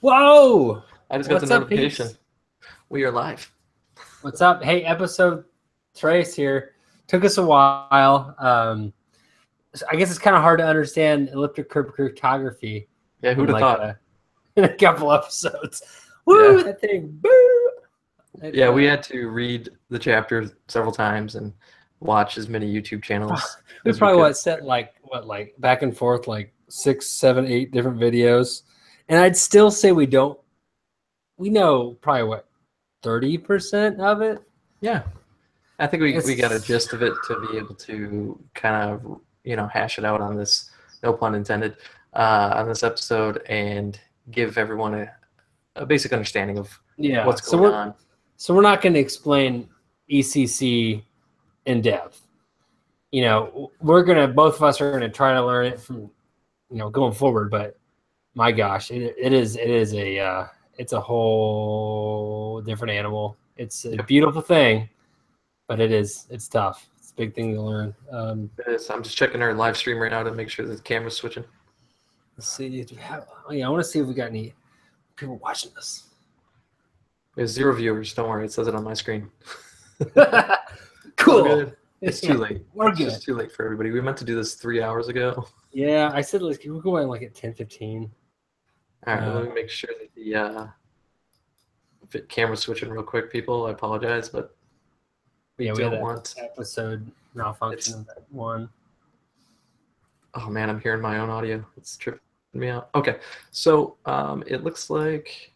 Whoa! I just got the notification. Peeps? We are live. What's up? Hey, episode Trace here. Took us a while. I guess it's kind of hard to understand elliptic curve cryptography. Yeah, who'd have thought? In a couple episodes. Woo! Yeah. That thing. Boo! Yeah, we had to read the chapter several times and watch as many YouTube channels. We probably sent back and forth like 6, 7, 8 different videos. And I'd still say we know probably what, 30% of it? Yeah. I think we got a gist of it to be able to kind of, hash it out on this, no pun intended, on this episode and give everyone a basic understanding of what's going on. So we're not going to explain ECC in depth. We're going to, both of us are going to try to learn it from, going forward, but my gosh, it's a whole different animal. It's a beautiful thing, but it's tough. It's a big thing to learn. It is. I'm just checking our live stream right now to make sure that the camera's switching. Let's see. I want to see if we got any people watching this. There's 0 viewers. Don't worry. It says it on my screen. Cool. It's too late. We're good. It's just too late for everybody. We meant to do this 3 hours ago. Yeah, I said, like, we're going like at 10:15. All right, let me make sure that the camera's switching real quick, people. I apologize, but we had that episode malfunction at 1. Oh man, I'm hearing my own audio. It's tripping me out. Okay, so it looks like.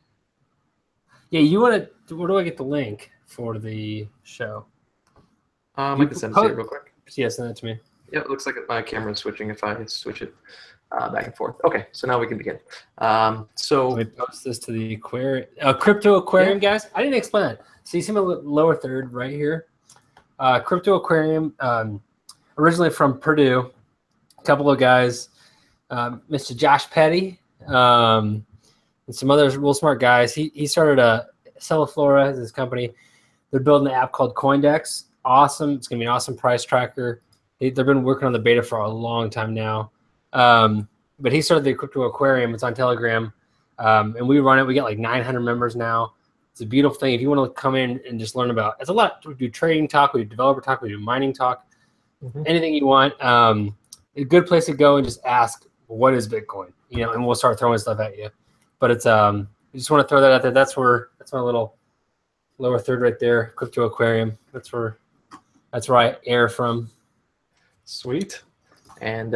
Yeah, you want to? Where do I get the link for the show? I can send it to you real quick. Yeah, send it to me. Yeah, it looks like my camera's switching if I switch it back and forth. Okay, so now we can begin. So we post this to the Crypto Aquarium, guys. I didn't explain that. So you see my lower third right here. Crypto Aquarium, originally from Purdue. A couple of guys, Mr. Josh Petty, and some other real smart guys. He started Celaflora as his company. They're building an app called Coindex. Awesome. It's going to be an awesome price tracker. They've been working on the beta for a long time now. But he started the Crypto Aquarium. It's on Telegram. And we run it. We got like 900 members now. It's a beautiful thing. If you want to come in and just learn about, it's a lot. We do trading talk. We do developer talk. We do mining talk. Mm-hmm. Anything you want. A good place to go and just ask, what is Bitcoin? And we'll start throwing stuff at you. But it's I just want to throw that out there. That's my little lower third right there, Crypto Aquarium. That's where I air from. Sweet. And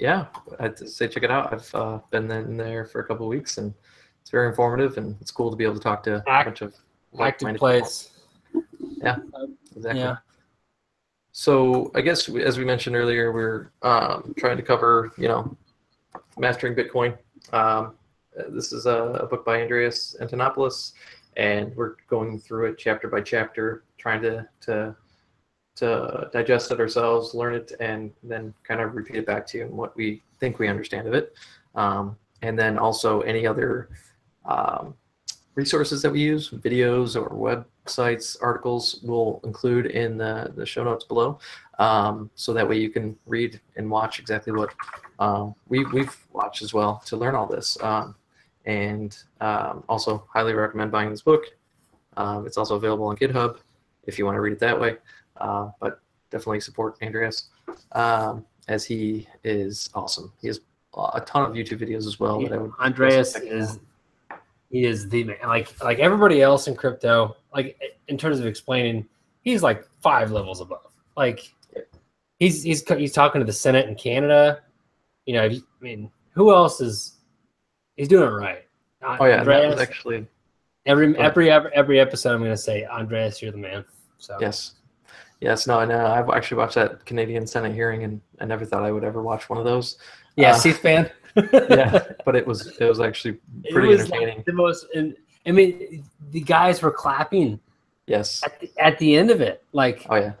yeah, I'd say check it out. I've been in there for a couple of weeks, and it's very informative, and it's cool to be able to talk to a bunch of active plays. Yeah, exactly. Yeah. So I guess, as we mentioned earlier, we're trying to cover, Mastering Bitcoin. This is a book by Andreas Antonopoulos, and we're going through it chapter by chapter, trying to digest it ourselves, learn it, and then kind of repeat it back to you and what we think we understand of it. And then also any other resources that we use, videos or websites, articles, we'll include in the show notes below. So that way you can read and watch exactly what we've watched as well to learn all this. Also highly recommend buying this book. It's also available on GitHub if you want to read it that way. But definitely support Andreas, as he is awesome. He has a ton of YouTube videos as well. That I would Andreas is the man. Like everybody else in crypto, like in terms of explaining, he's like 5 levels above. Like he's talking to the Senate in Canada. Who else is? He's doing it right. Andreas, that was actually every episode I'm going to say, Andreas, you're the man. So yes. Yes, no, I know. I've actually watched that Canadian Senate hearing, and I never thought I would ever watch one of those. Yeah, C-Span. Yeah, but it was actually pretty entertaining. Like the most, the guys were clapping. Yes. At the end of it, like, oh yeah,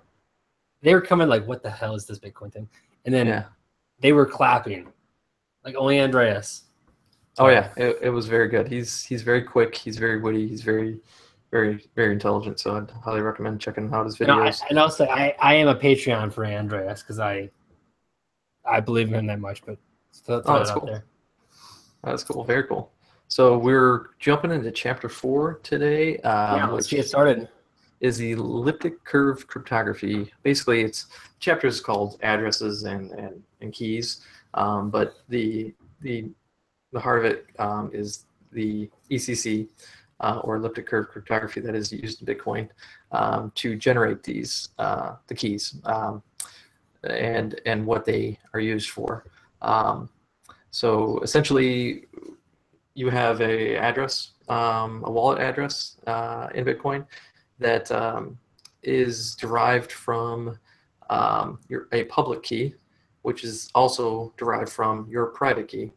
they were coming like, what the hell is this Bitcoin thing? And then they were clapping, like only Andreas. Oh yeah, it was very good. He's very quick. He's very witty. He's very. Very, very intelligent, so I'd highly recommend checking out his videos. And also, I am a Patreon for Andreas because I believe in him that much, but that's cool. That's cool. Very cool. So we're jumping into Chapter 4 today. Let's get started. Is the Elliptic Curve Cryptography. Basically, it's chapters called addresses and keys, but the heart of it is the ECC, or Elliptic Curve Cryptography, that is used in Bitcoin to generate these the keys and what they are used for. So essentially, you have a address, a wallet address in Bitcoin that is derived from a public key, which is also derived from your private key.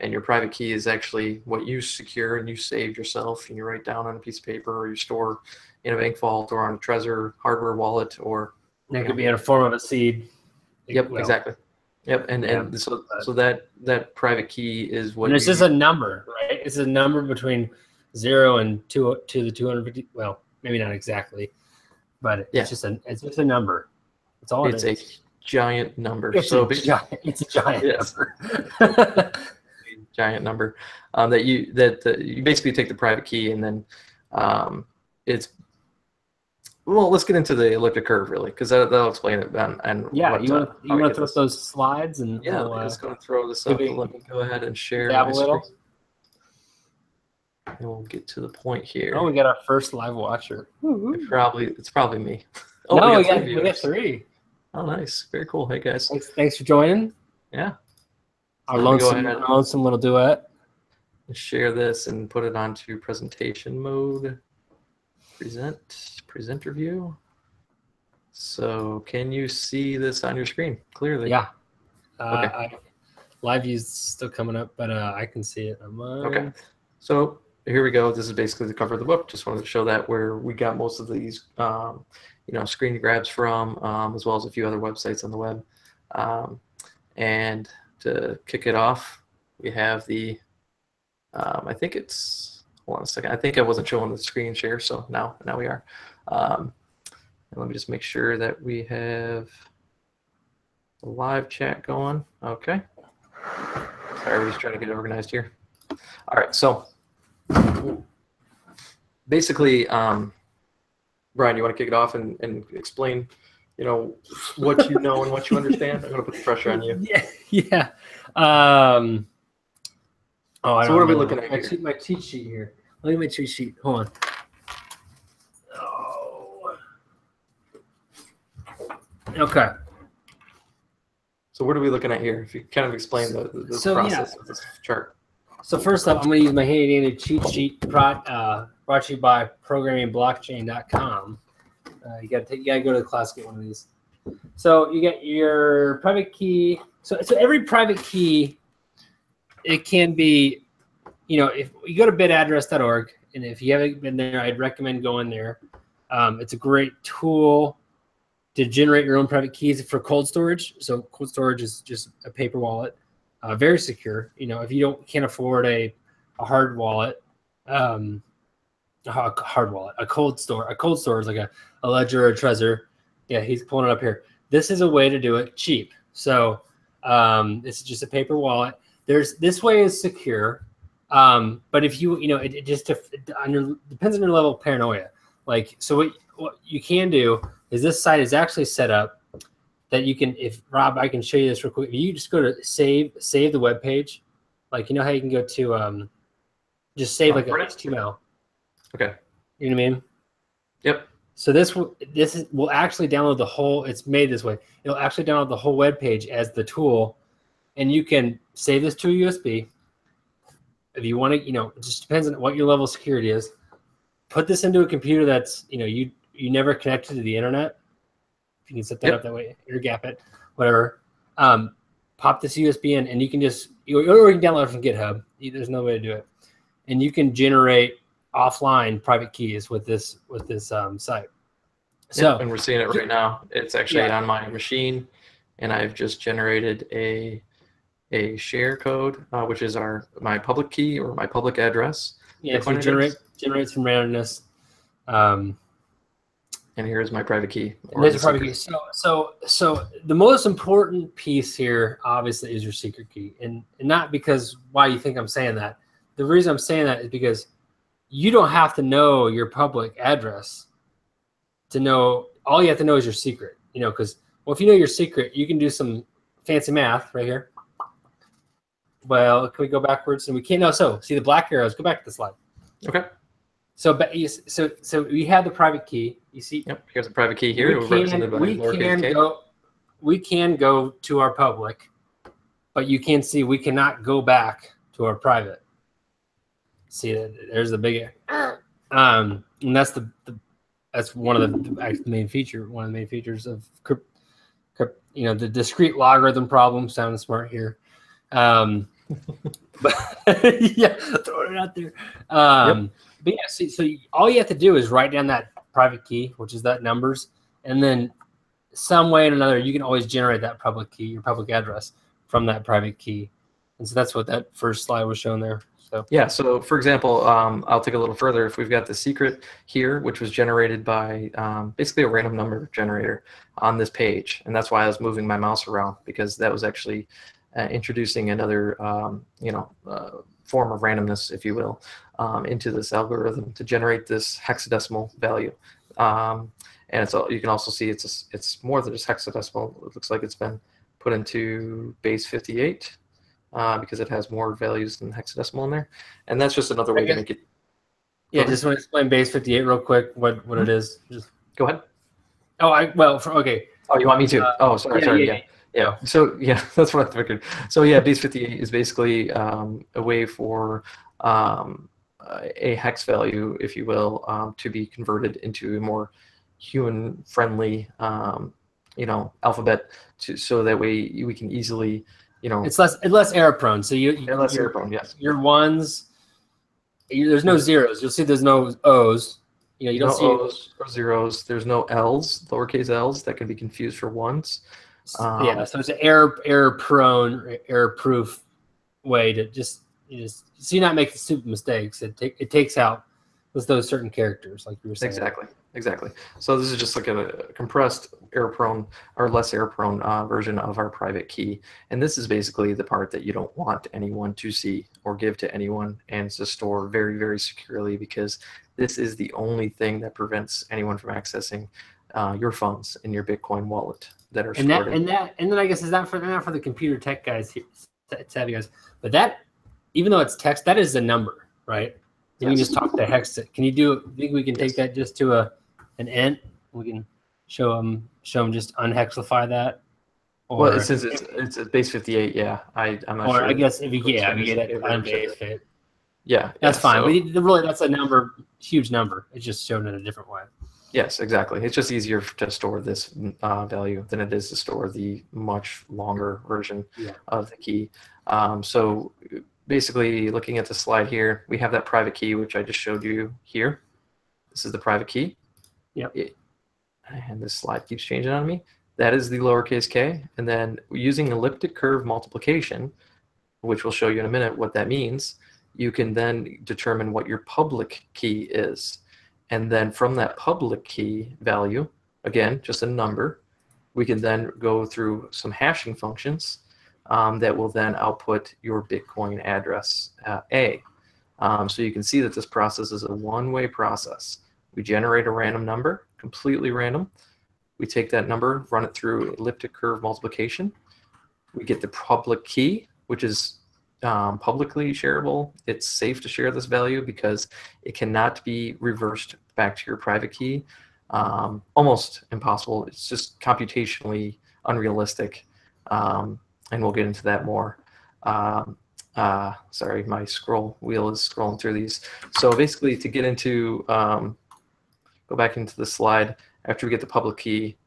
And your private key is actually what you secure and you save yourself and you write down on a piece of paper, or you store in a bank vault or on a Trezor hardware wallet, or it could be in a form of a seed. Yep, well, exactly. Yep, and so that private key is what. And it's just a number, right? It's a number between 0 and 2 to the 250. Well, maybe not exactly, but it's just a number. That's all it is. It's a giant number. It's a giant number. Giant number that you basically take the private key, and then well, let's get into the elliptic curve, really, because that'll explain it. And you want to throw those slides? And yeah, I'm just going to throw this up. Let me go ahead and share my screen. And we'll get to the point here. Oh, we got our first live watcher. It's probably me. Oh, no, we got 3. Oh, nice. Very cool. Hey, guys. Thanks for joining. Yeah. Our lonesome little duet. Share this and put it onto presentation mode. Presenter view. So can you see this on your screen clearly? Yeah. Okay. Live view's still coming up, but I can see it on mine. Okay. So here we go. This is basically the cover of the book. Just wanted to show that where we got most of these, screen grabs from, as well as a few other websites on the web. And to kick it off, we have the, I think it's. Hold on a second. I think I wasn't showing the screen share, so now we are. And let me just make sure that we have the live chat going. Okay. Sorry, we're just trying to get organized here. All right. So basically, Brian, you want to kick it off and explain, what you know and what you understand? I'm going to put the pressure on you. Yeah. Oh, so what are we looking at here? My cheat sheet here. Look at my cheat sheet. Hold on. Oh. Okay. So what are we looking at here? If you kind of explain the process of this chart. So first up, I'm going to use my handy-dandy cheat sheet brought to you by ProgrammingBlockchain.com. You got to go to the class, get one of these. So you got your private key. So every private key. It can be, if you go to bitaddress.org, and if you haven't been there, I'd recommend going there. It's a great tool to generate your own private keys for cold storage. So cold storage is just a paper wallet, very secure. If you can't afford a hard wallet, a cold store. A cold store is like a Ledger or a Trezor. Yeah, he's pulling it up here. This is a way to do it cheap. So it's just a paper wallet. This way is secure, but if it just depends on your level of paranoia. Like, so what you can do is this site is actually set up that you can, if Rob, I can show you this real quick. You just go to save the web page, like how you can go to just save like an HTML. Okay. You know what I mean? Yep. So this will actually download the whole. It's made this way. It'll actually download the whole web page as the tool. And you can save this to a USB. If you want to, it just depends on what your level of security is. Put this into a computer that's, you never connected to the internet. If you can set that up that way, air gap it, whatever. Pop this USB in, and you can just, or you can download it from GitHub. There's no way to do it. And you can generate offline private keys with this site. So and we're seeing it right now. It's actually on my machine, and I've just generated a share code, which is my public key or my public address. Yeah, so generates some randomness. And here's my private key. There's a private key. So the most important piece here, obviously, is your secret key, and not because why you think I'm saying that. the reason I'm saying that is because you don't have to know your public address to know. All you have to know is your secret, you know, because, well, if you know your secret, you can do some fancy math right here. Well, can we go backwards? And we can't know. So see the black arrows, go back to the slide. Okay. So we have the private key. You see? Yep. Here's the private key here. We can go to our public, but you can see we cannot go back to our private. See, there's the big, and that's that's one of the main features of, you know, the discrete logarithm problem. Sounding smart here. But yeah, throwing it out there. But yeah, see, so all you have to do is write down that private key, which is that numbers, and then some way or another, you can always generate that public key, your public address, from that private key. And so that's what that first slide was showing there. So yeah, so for example, I'll take a little further. If we've got the secret here, which was generated by basically a random number generator on this page, and that's why I was moving my mouse around, because that was actually introducing another, you know, form of randomness, if you will, into this algorithm to generate this hexadecimal value. And it's, you can also see it's more than just hexadecimal. It looks like it's been put into base 58 because it has more values than hexadecimal in there. And that's just another way to make it. Yeah, just want to explain base 58 real quick, what it is. Just go ahead. Oh, okay. Oh, you want me to? Oh, sorry. Yeah, so yeah, that's what I figured. So yeah, base 58 is basically a way for a hex value, if you will, to be converted into a more human-friendly, you know, alphabet, so that way we can easily, you know, it's less error-prone. So less error-prone, yes. Your ones, there's no zeros. You'll see there's no O's. You know, you don't see O's or zeros. There's no L's, lowercase L's, that can be confused for ones. Yeah, so it's an error-prone, error-proof way to just so you're not making stupid mistakes. It takes out those certain characters, like you were saying. Exactly. So this is just like a compressed, error-prone or less error-prone version of our private key, and this is basically the part that you don't want anyone to see or give to anyone, and to store very, very securely, because this is the only thing that prevents anyone from accessing your funds in your Bitcoin wallet. That are and then I guess is not for the computer tech guys here, savvy guys, but that, even though it's text, that is a number, right? So yes. We can just talk to hex. Can you do? I think we can take that just to an int. We can show them just unhexify that. Or, well, since it's a base 58, yeah. I'm not sure. Or I guess if you get it on base 58. Yeah, that's fine. So, really, that's a number, huge number. It's just shown in a different way. Yes, exactly. It's just easier to store this value than it is to store the much longer version of the key. So basically, looking at the slide here, we have that private key, which I just showed you here. This is the private key. Yep. And this slide keeps changing on me. That is the lowercase k. And then using elliptic curve multiplication, which we'll show you in a minute what that means, you can then determine what your public key is. And then from that public key value, again, just a number, we can then go through some hashing functions that will then output your Bitcoin address A. So you can see that this process is a one-way process. We generate a random number, completely random. We take that number, run it through elliptic curve multiplication. We get the public key, which is publicly shareable. It's safe to share this value because it cannot be reversed back to your private key. Almost impossible. It's just computationally unrealistic, and we'll get into that more. Sorry, my scroll wheel is scrolling through these. So basically, to get into, go back into the slide, after we get the public key,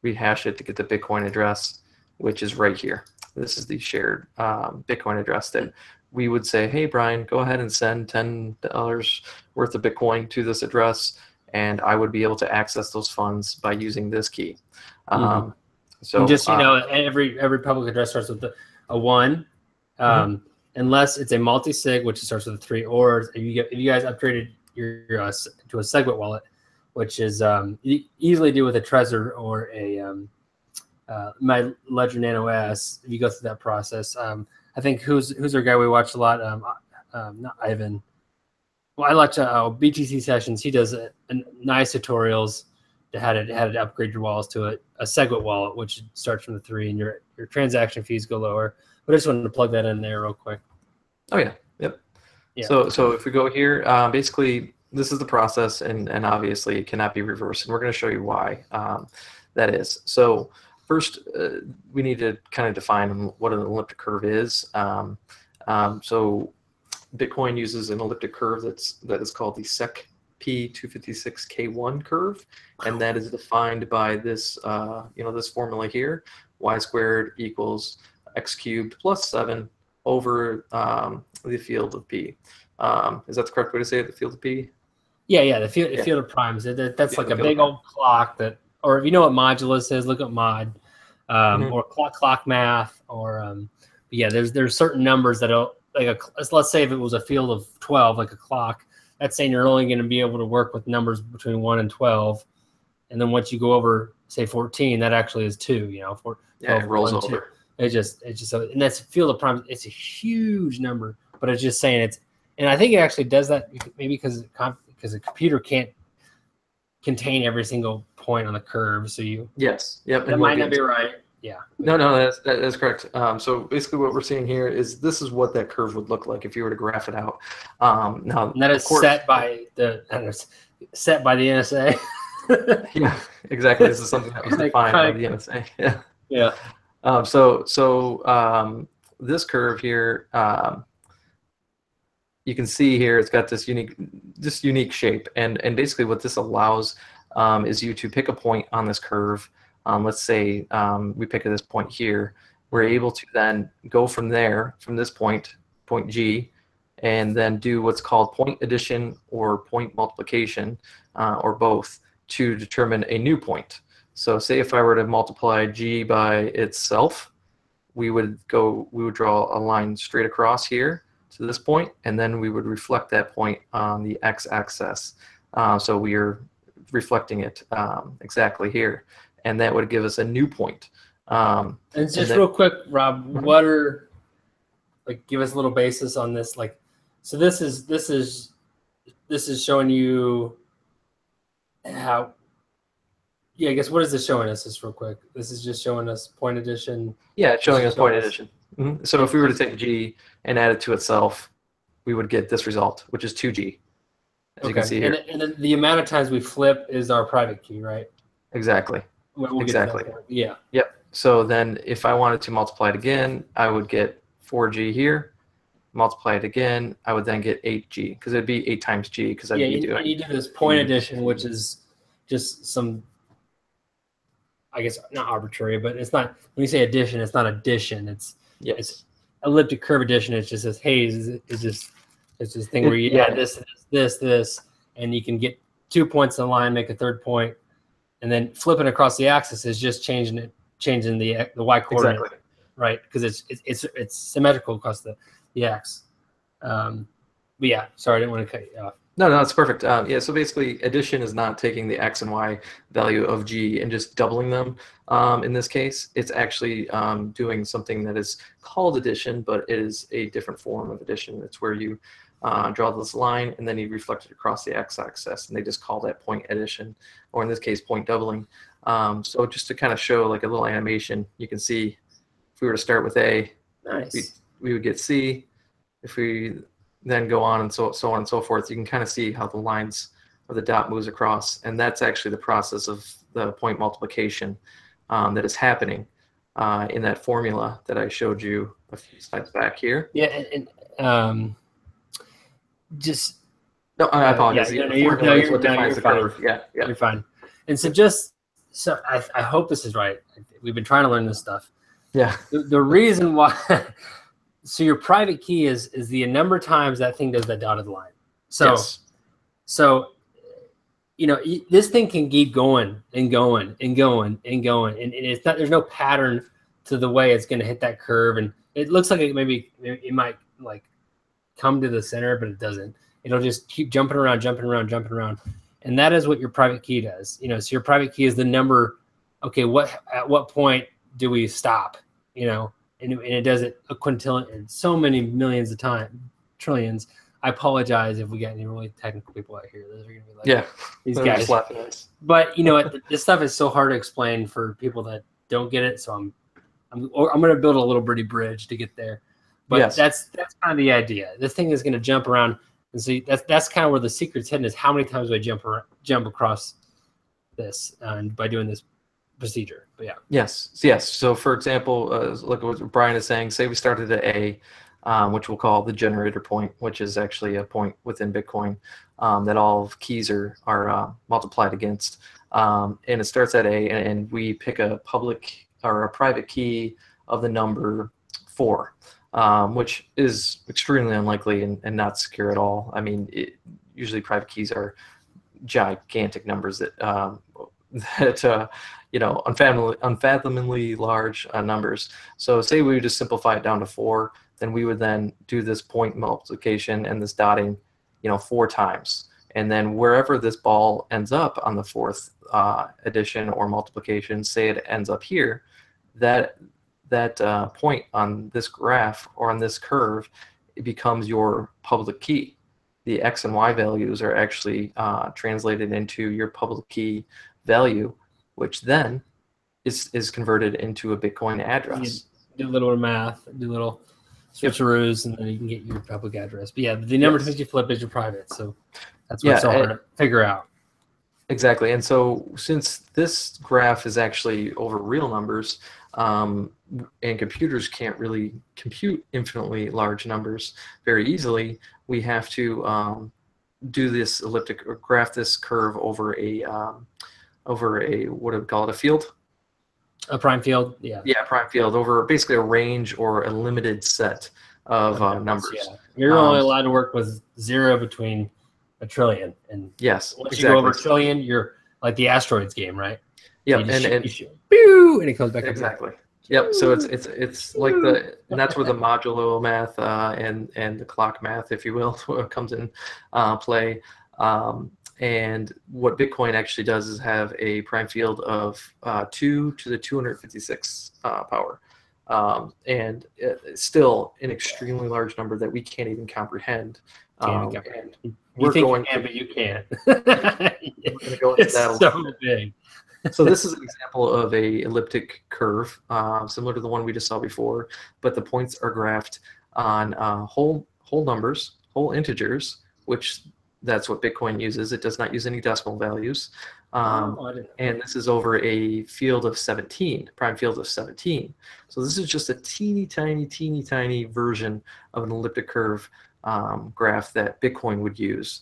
we hash it to get the Bitcoin address, which is right here. This is the shared Bitcoin address that we would say, hey, Brian, go ahead and send $10 worth of Bitcoin to this address, and I would be able to access those funds by using this key. So and just, you know, every public address starts with a 1, unless it's a multi-sig, which starts with a 3, or if you guys upgraded your to a SegWit wallet, which is you easily do with a Trezor or a my Ledger Nano S. If you go through that process, I think who's our guy we watch a lot, not Ivan. Well, I like to BTC Sessions. He does a nice tutorials to how to upgrade your wallets to a SegWit wallet, which starts from the 3, and your transaction fees go lower. But I just wanted to plug that in there real quick. Oh yeah, yep. Yeah. So if we go here, basically this is the process, and obviously it cannot be reversed, and we're going to show you why that is. So first, we need to kind of define what an elliptic curve is. So Bitcoin uses an elliptic curve that is called the SecP256K1 curve, and that is defined by this this formula here: y squared equals x cubed plus 7 over the field of p. Is that the correct way to say it? The field of p? Yeah. The field of primes. That's like a big old clock that, or if you know what modulus is, look up mod, or clock math, or yeah. There's certain numbers that are like let's say if it was a field of 12, like a clock. That's saying you're only going to be able to work with numbers between 1 and 12. And then once you go over, say, 14, that actually is 2, you know. 4, yeah, 12, it rolls 1, over. 2. It's just, and that's field of primes. It's a huge number, but it's just saying it's, and I think it actually does that maybe because a computer can't contain every single point on the curve. So you. Yes. Yep. That might not be right. Yeah. No, that's correct. So basically what we're seeing here is this is what that curve would look like if you were to graph it out. Now, and that is set by the NSA. Yeah, exactly. This is something that was defined by the NSA. Yeah. Yeah. This curve here, you can see here it's got this unique shape, and basically what this allows is you to pick a point on this curve. Let's say we pick this point here. We're able to then go from there, from this point G, and then do what's called point addition or point multiplication, or both, to determine a new point. So say if I were to multiply G by itself, we would draw a line straight across here to this point, and then we would reflect that point on the x-axis. So we are reflecting it exactly here. And that would give us a new point. And just real quick, Rob, what are, like, give us a little basis on this. Like, so this is showing you how. Yeah, I guess what is this showing us? Just real quick, this is just showing us point addition. Yeah, it's showing us point addition. Mm-hmm. So if we were to take G and add it to itself, we would get this result, which is 2G. As you can see here. And the amount of times we flip is our private key, right? Exactly. We'll exactly. Yeah. Yep. So then if I wanted to multiply it again, I would get 4G here. Multiply it again, I would then get 8G, because it would be 8 times G, because I'd be doing. Yeah, you do this point addition, which is just some, I guess, not arbitrary, but it's not, when you say addition, it's not addition. It's, yes. It's elliptic curve addition. It's just this, hey, it's this thing where you add this, and you can get 2 points in a line, make a third point. And then flipping across the axis is just changing the y coordinate, exactly. Right? Because it's symmetrical across the axis. But yeah, sorry, I didn't want to cut you off. No, it's perfect. Yeah, so basically, addition is not taking the x and y value of g and just doubling them. In this case, it's actually doing something that is called addition, but it is a different form of addition. It's where you draw this line, and then you reflect it across the x-axis, and they just call that point addition, or in this case, point doubling. So just to kind of show like a little animation, you can see if we were to start with A, nice. we would get C. If we then go on and so on and so forth, you can kind of see how the lines or the dot moves across, and that's actually the process of the point multiplication that is happening in that formula that I showed you a few slides back here. Yeah, and just no, I apologize. Yeah, you're fine. Yeah, you're fine. And so I hope this is right. We've been trying to learn this stuff. Yeah. The reason why, so your private key is the number of times that thing does that dotted line. So, yes. So, you know, this thing can keep going and going and going and going, and it's not, there's no pattern to the way it's going to hit that curve, and it looks like it might like come to the center, but it doesn't. It'll just keep jumping around. And that is what your private key does. You know, so your private key is the number, okay, at what point do we stop? You know, and it does it a quintillion, so many millions of times, trillions. I apologize if we get any really technical people out here. Those are gonna be like, yeah, these guys. But you know what? This stuff is so hard to explain for people that don't get it. So I'm gonna build a little bitty bridge to get there. But yes, that's kind of the idea. This thing is gonna jump around, and so that's kind of where the secret's hidden, is how many times do I jump across this by doing this procedure. But yeah. Yes. So for example, look at what Brian is saying. Say we started at A, which we'll call the generator point, which is actually a point within Bitcoin that all keys are multiplied against. And it starts at A, and we pick a public or a private key of the number 4, which is extremely unlikely and not secure at all. I mean, usually private keys are gigantic numbers that you know, unfathomably large numbers. So say we would just simplify it down to 4, then we would then do this point multiplication and this dotting, you know, 4 times. And then wherever this ball ends up on the 4th addition or multiplication, say it ends up here, that point on this graph or on this curve, it becomes your public key. The X and Y values are actually translated into your public key value, which then is converted into a Bitcoin address. You do a little math, do a little switcheroos, and then you can get your public address. But yeah, the number of things you flip is your private, so that's what's so hard to figure out. Exactly, and so since this graph is actually over real numbers, and computers can't really compute infinitely large numbers very easily, we have to do this elliptic, or graph this curve over a what do we call it, a field? A prime field, yeah. Yeah, prime field, over basically a range or a limited set of numbers. Yeah. You're only allowed to work with 0 between a trillion, and yes, once exactly. You go over a trillion, you're like the asteroids game, right? Yeah, and it comes back. Exactly. Yep. So it's like the, and that's where the modulo math and the clock math, if you will, comes in play. And what Bitcoin actually does is have a prime field of 2 to the 256 power, and it's still an extremely large number that we can't even comprehend. We're going, you can, but you can't. We're going to go into that. So big. So this is an example of a elliptic curve, similar to the one we just saw before, but the points are graphed on whole numbers, whole integers, which that's what Bitcoin uses. It does not use any decimal values. And this is over a field of 17, prime field of 17. So this is just a teeny tiny version of an elliptic curve graph that Bitcoin would use.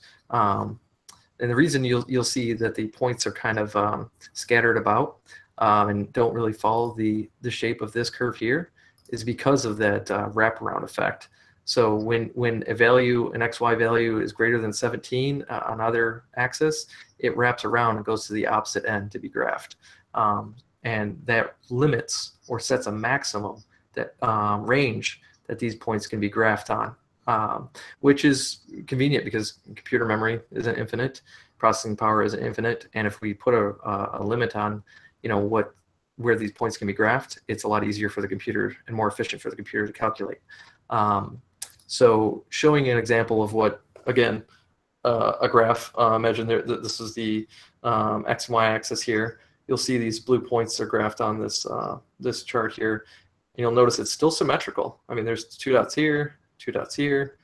And the reason you'll see that the points are kind of scattered about and don't really follow the shape of this curve here is because of that wraparound effect. So when a value, an XY value, is greater than 17 on either axis, it wraps around and goes to the opposite end to be graphed. And that limits or sets a maximum that range that these points can be graphed on. Which is convenient because computer memory isn't infinite, processing power isn't infinite, and if we put a limit on, you know, where these points can be graphed, it's a lot easier for the computer and more efficient for the computer to calculate. So showing an example of what, again, a graph, imagine this is the X and Y axis here. You'll see these blue points are graphed on this, this chart here. And you'll notice it's still symmetrical. I mean, there's 2 dots here, 2 dots here.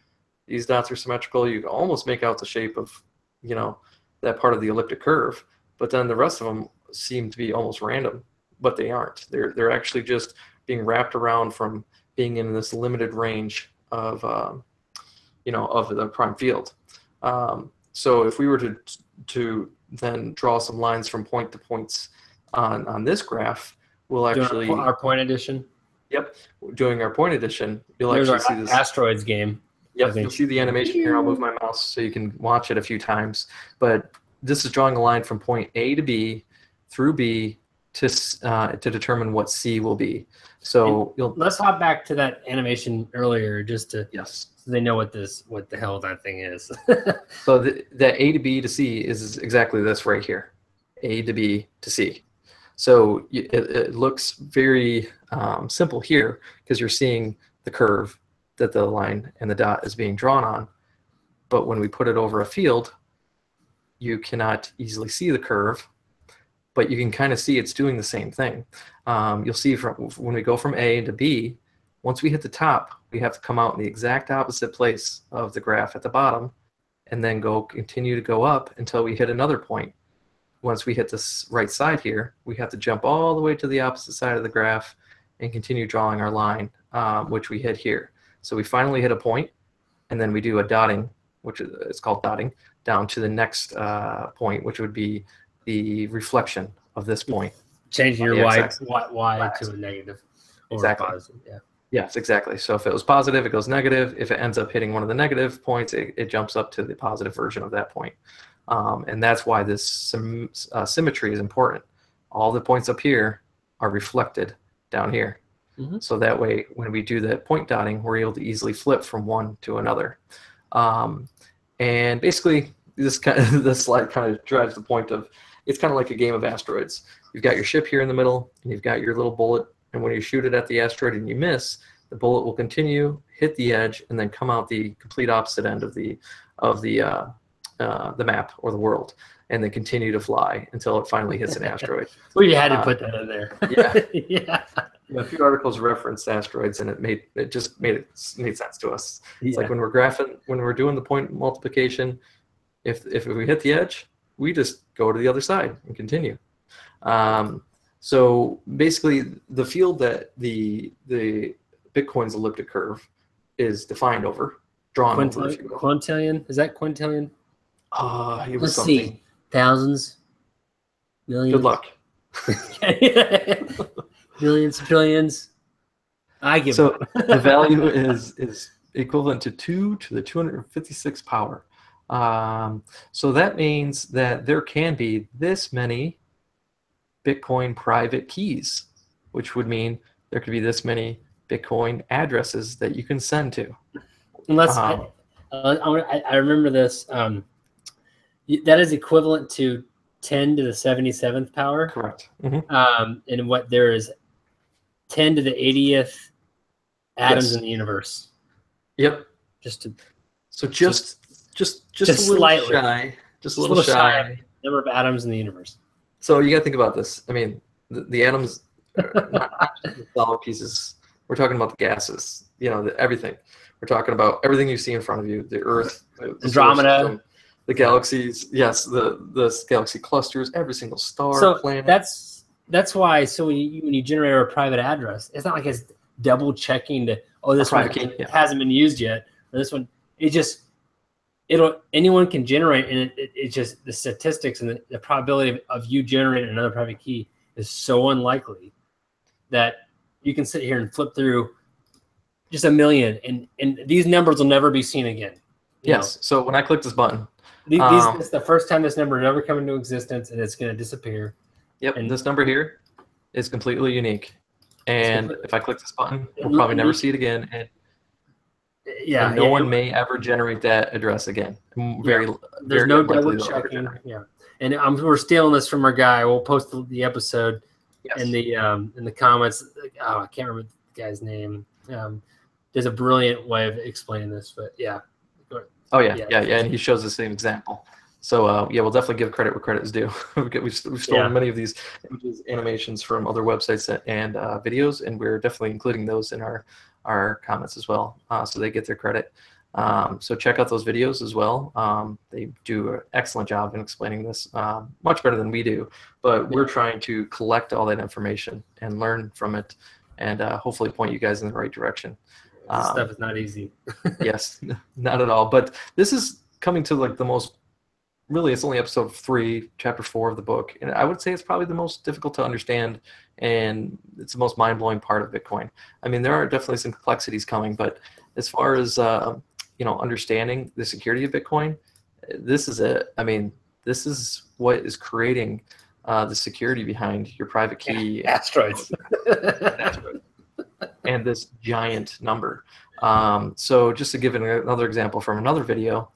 These dots are symmetrical. You can almost make out the shape of, you know, that part of the elliptic curve, but then the rest of them seem to be almost random, but they aren't. They're actually just being wrapped around from being in this limited range of, you know, of the prime field. So if we were to then draw some lines from point to points on this graph, we'll actually... Our point addition? Yep, doing our point addition, you'll actually see this asteroids game. Yep, you'll see the animation here. I'll move my mouse so you can watch it a few times. But this is drawing a line from point A to B through B to determine what C will be. So let's hop back to that animation earlier, just to so they know what the hell that thing is. So that A to B to C is exactly this right here, A to B to C. So it looks very simple here because you're seeing the curve, that the line and the dot is being drawn on. But when we put it over a field, you cannot easily see the curve, but you can kind of see it's doing the same thing. You'll see when we go from A into B, once we hit the top, we have to come out in the exact opposite place of the graph at the bottom, and then continue to go up until we hit another point. Once we hit this right side here, we have to jump all the way to the opposite side of the graph and continue drawing our line, which we hit here. So we finally hit a point, and then we do a dotting, which is called dotting, down to the next point, which would be the reflection of this point. Changing your y to a negative or exactly. A positive. Yeah. Yes, exactly. So if it was positive, it goes negative. If it ends up hitting one of the negative points, it jumps up to the positive version of that point. And that's why this symmetry is important. All the points up here are reflected down here. Mm-hmm. So that way, when we do the point dotting, we're able to easily flip from one to another. And basically, this slide kind of drives the point of, it's kind of like a game of asteroids. You've got your ship here in the middle, and you've got your little bullet. And when you shoot it at the asteroid and you miss, the bullet will continue, hit the edge, and then come out the complete opposite end of the map or the world, and then continue to fly until it finally hits an asteroid. Well, you had to put that in there. Yeah. Yeah. You know, a few articles referenced asteroids, and it just made sense to us. Yeah. It's like when we're doing the point multiplication, if we hit the edge, we just go to the other side and continue. So basically, the field that the Bitcoin's elliptic curve is defined over, quintillion? Is that quintillion? Let's see. Thousands? Millions? Good luck. Millions, trillions? So the value is equivalent to 2 to the 256 power. So that means that there can be this many Bitcoin private keys, which would mean there could be this many Bitcoin addresses that you can send to. Unless I remember this, that is equivalent to 10 to the 77th power. Correct. Mm-hmm. And what there is 10 to the 80th atoms in the universe. Yep. Just a little shy. Number of atoms in the universe. So you got to think about this. I mean, the atoms are not solid pieces. We're talking about the gases, you know, everything. We're talking about everything you see in front of you, the Earth, Andromeda, system, the galaxies, yes, the galaxy clusters, every single star, planet. That's why, so when you generate a private address, it's not like it's double checking to, oh, this one hasn't been used yet, or this one, anyone can generate, and it's just the statistics and the probability of you generating another private key is so unlikely that you can sit here and flip through just a million, and these numbers will never be seen again. Yes. So when I click this button, it's the first time this number will ever come into existence, and it's going to disappear. Yep. And this number here is completely unique. And if I click this button, we'll probably never see it again. And no one may ever generate that address again. There's no double checking. Yeah, and we're stealing this from our guy. We'll post the episode in the comments. Oh, I can't remember the guy's name. There's a brilliant way of explaining this, but yeah. Oh yeah. And he shows the same example. So yeah, we'll definitely give credit where credit is due. We've stolen many of these images, animations from other websites and videos, and we're definitely including those in our comments as well, so they get their credit. So check out those videos as well. They do an excellent job in explaining this, much better than we do, but we're trying to collect all that information and learn from it and hopefully point you guys in the right direction. This stuff is not easy. Yes, not at all. But this is coming to like the most, really it's only episode 3, chapter 4 of the book. And I would say it's probably the most difficult to understand, and it's the most mind-blowing part of Bitcoin. I mean, there are definitely some complexities coming, but as far as, understanding the security of Bitcoin, this is it. I mean, this is what is creating the security behind your private key. Asteroids. And this giant number. So just to give another example from another video,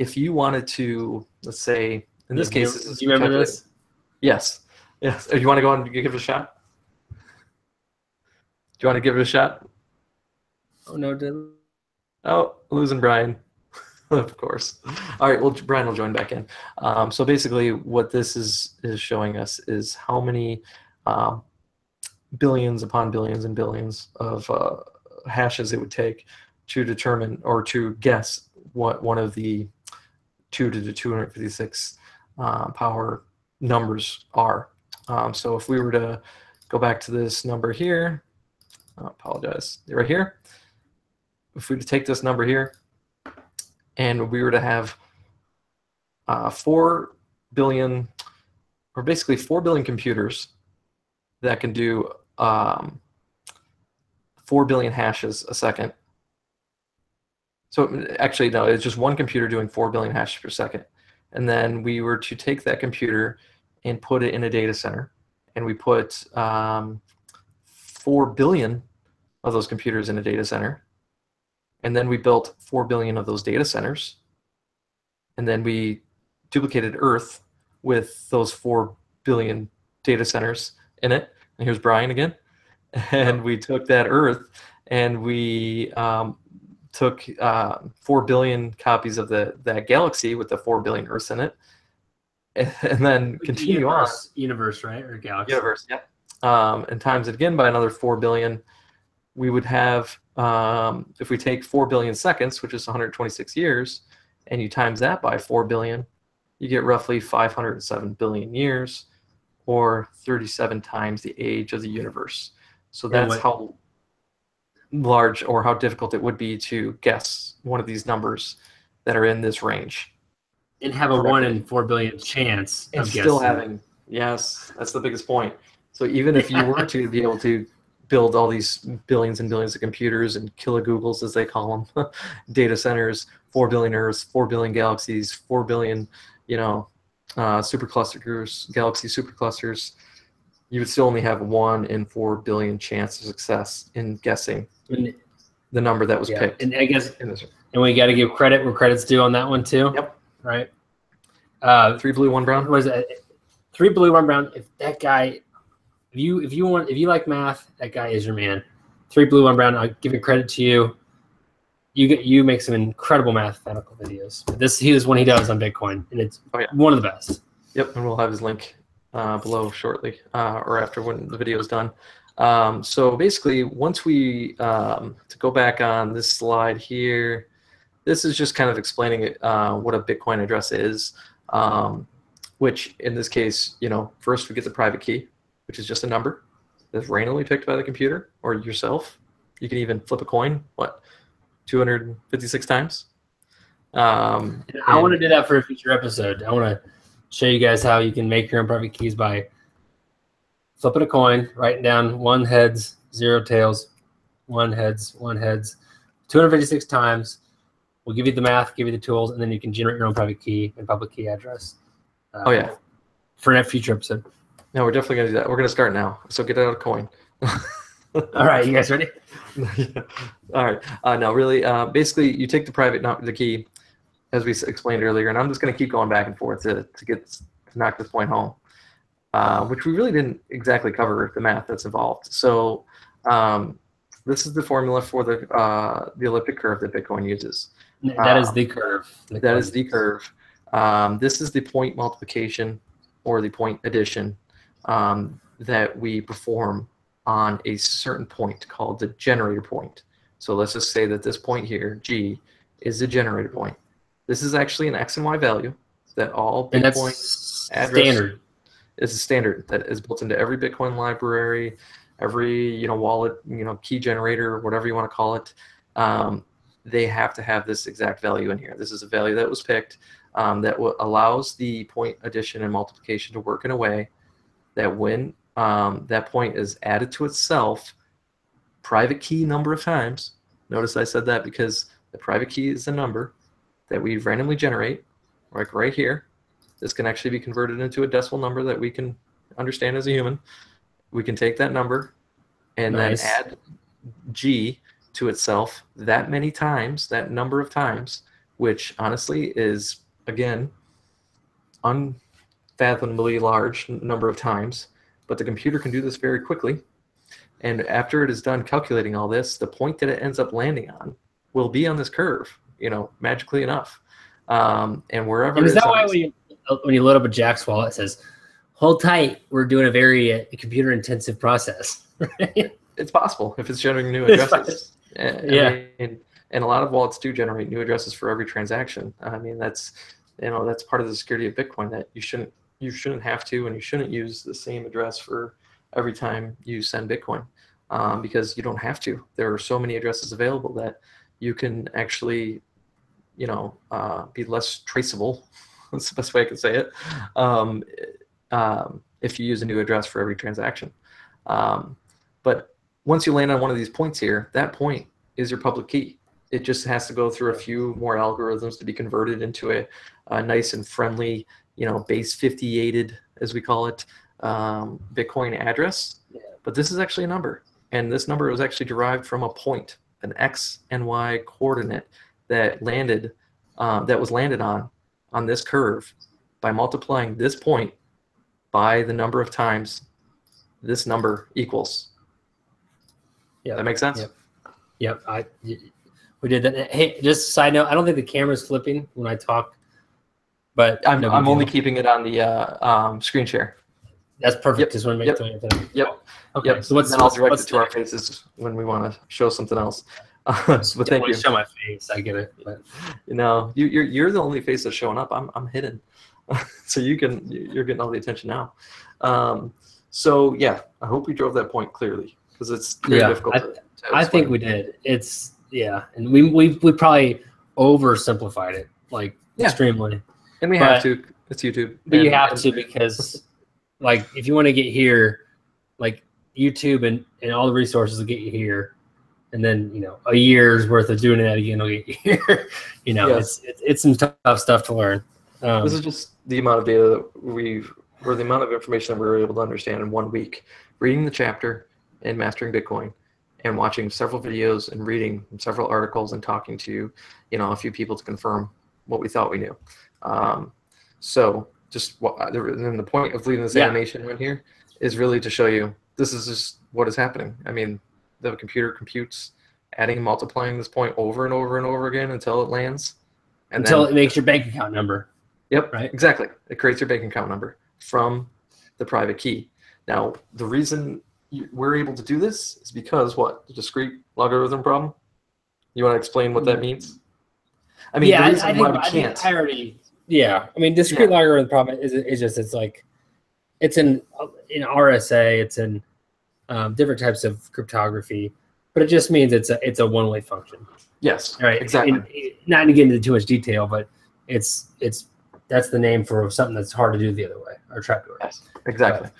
if you wanted to, let's say, in this case, do you remember this? Yes. Yes. Do you want to go on and give it a shot? Oh, no, didn't. Oh, losing Brian. Of course. All right, well, Brian will join back in. So basically what this is showing us is how many billions upon billions and billions of hashes it would take to determine or to guess what one of the 2 to the 256 power numbers are. So if we were to go back to this number here, I apologize, right here, if we were to take this number here and we were to have 4 billion, or basically 4 billion computers that can do 4 billion hashes a second. So actually, no, it's just one computer doing 4 billion hashes per second. And then we were to take that computer and put it in a data center. And we put 4 billion of those computers in a data center. And then we built 4 billion of those data centers. And then we duplicated Earth with those 4 billion data centers in it. And here's Brian again. And we took that Earth and we took 4 billion copies of that galaxy with the 4 billion Earths in it, and then continue universe, on. Universe, right? Or galaxy? Universe, yep. And times it again by another 4 billion. We would have, if we take 4 billion seconds, which is 126 years, and you times that by 4 billion, you get roughly 507 billion years, or 37 times the age of the universe. So that's how large or how difficult it would be to guess one of these numbers that are in this range. And have a correctly. 1 in 4 billion chance of guessing. Still having, yes, that's the biggest point. So even if you were to be able to build all these billions and billions of computers and kilogoogles, as they call them, data centers, 4 billion Earths, 4 billion galaxies, 4 billion, you know, superclusters, galaxy superclusters, you would still only have 1 in 4 billion chance of success in guessing the number that was picked. And I guess, and we got to give credit where credit's due on that one too. Yep. Right. 3 blue, 1 brown. Was it 3 blue, 1 brown? If that guy, if you like math, that guy is your man. 3 blue, 1 brown. I'll give it credit to you. You make some incredible mathematical videos. But this one he does on Bitcoin, and it's one of the best. Yep, and we'll have his link below shortly, or after when the video is done. So basically, once we to go back on this slide here, this is just kind of explaining what a Bitcoin address is, which in this case, you know, first we get the private key, which is just a number that's randomly picked by the computer or yourself. You can even flip a coin, what, 256 times? I want to do that for a future episode. I want to show you guys how you can make your own private keys by flipping a coin, writing down 1 heads, 0 tails, 1 heads, 1 heads, 256 times. We'll give you the math, give you the tools, and then you can generate your own private key and public key address. Oh, yeah. For a future episode. No, we're definitely going to do that. We're going to start now. So get out a coin. All right. You guys ready? Yeah. All right. No, really, basically, you take the private, not the key, as we explained earlier, and I'm just going to keep going back and forth to knock this point home, which we really didn't exactly cover the math that's involved. So this is the formula for the elliptic curve that Bitcoin uses. That is the curve. That is the curve. This is the point multiplication or the point addition that we perform on a certain point called the generator point. So let's just say that this point here, G, is the generator point. This is actually an X and Y value that all Bitcoin address is a standard that is built into every Bitcoin library, every wallet, key generator, whatever you want to call it. They have to have this exact value in here. This is a value that was picked that allows the point addition and multiplication to work in a way that when that point is added to itself, private key number of times. Notice I said that because the private key is a number that we randomly generate, like right here. This can actually be converted into a decimal number that we can understand as a human. We can take that number and then add G to itself that many times, that number of times, which honestly is, again, unfathomably large number of times. But the computer can do this very quickly. And after it is done calculating all this, the point that it ends up landing on will be on this curve, you know, magically enough. And wherever. And is that why when you load up a Jax wallet, it says, "Hold tight, we're doing a very computer-intensive process." It's possible if it's generating new addresses. Yeah. And a lot of wallets do generate new addresses for every transaction. I mean, that's, you know, that's part of the security of Bitcoin, that you shouldn't have to, and you shouldn't use the same address for every time you send Bitcoin, because you don't have to. There are so many addresses available that you can actually, you know, be less traceable. That's the best way I can say it. If you use a new address for every transaction. But once you land on one of these points here, that point is your public key. It just has to go through a few more algorithms to be converted into a nice and friendly, you know, base 58ed, as we call it, Bitcoin address. But this is actually a number. And this number was actually derived from a point, an X and Y coordinate that landed, that was landed on this curve by multiplying this point by the number of times this number equals. Yeah, that makes sense. Yep. Yep. We did that. Hey, just side note, I don't think the camera's flipping when I talk, but I'm only keeping it on the screen share. That's perfect. Yep. Just want to make yep. It yep. Okay. Yep. So what's, and then I'll direct it to our faces when we want to show something else. So thank you. Show my face. I get it. But. You know, you're the only face that's showing up. I'm hidden, so you're getting all the attention now. So yeah, I hope we drove that point clearly, because it's pretty difficult. I think we did. It's yeah, and we probably oversimplified it, like extremely. And we have to. It's YouTube. But you have to, because like if you want to get here, like YouTube and all the resources will get you here. And then, you know, a year's worth of doing that again will get you here. You know, yes. It's some tough stuff to learn. This is just the amount of data that the amount of information that we were able to understand in 1 week. Reading the chapter in Mastering Bitcoin and watching several videos and reading several articles and talking to, you know, a few people to confirm what we thought we knew. So just the point of leaving this animation in here is really to show you this is just what is happening. I mean, the computer computes, adding and multiplying this point over and over and over again until it lands. And until it makes your bank account number. Yep, right. Exactly. It creates your bank account number from the private key. Now, the reason we're able to do this is because what? The discrete logarithm problem? You want to explain what that means? I mean, the reason why we can't. I mean, discrete logarithm problem is just, it's like, it's in RSA, it's in different types of cryptography, but it just means it's a one-way function. Yes, right, exactly. Not to get into too much detail, but that's the name for something that's hard to do the other way, or trapdoor. Yes, exactly.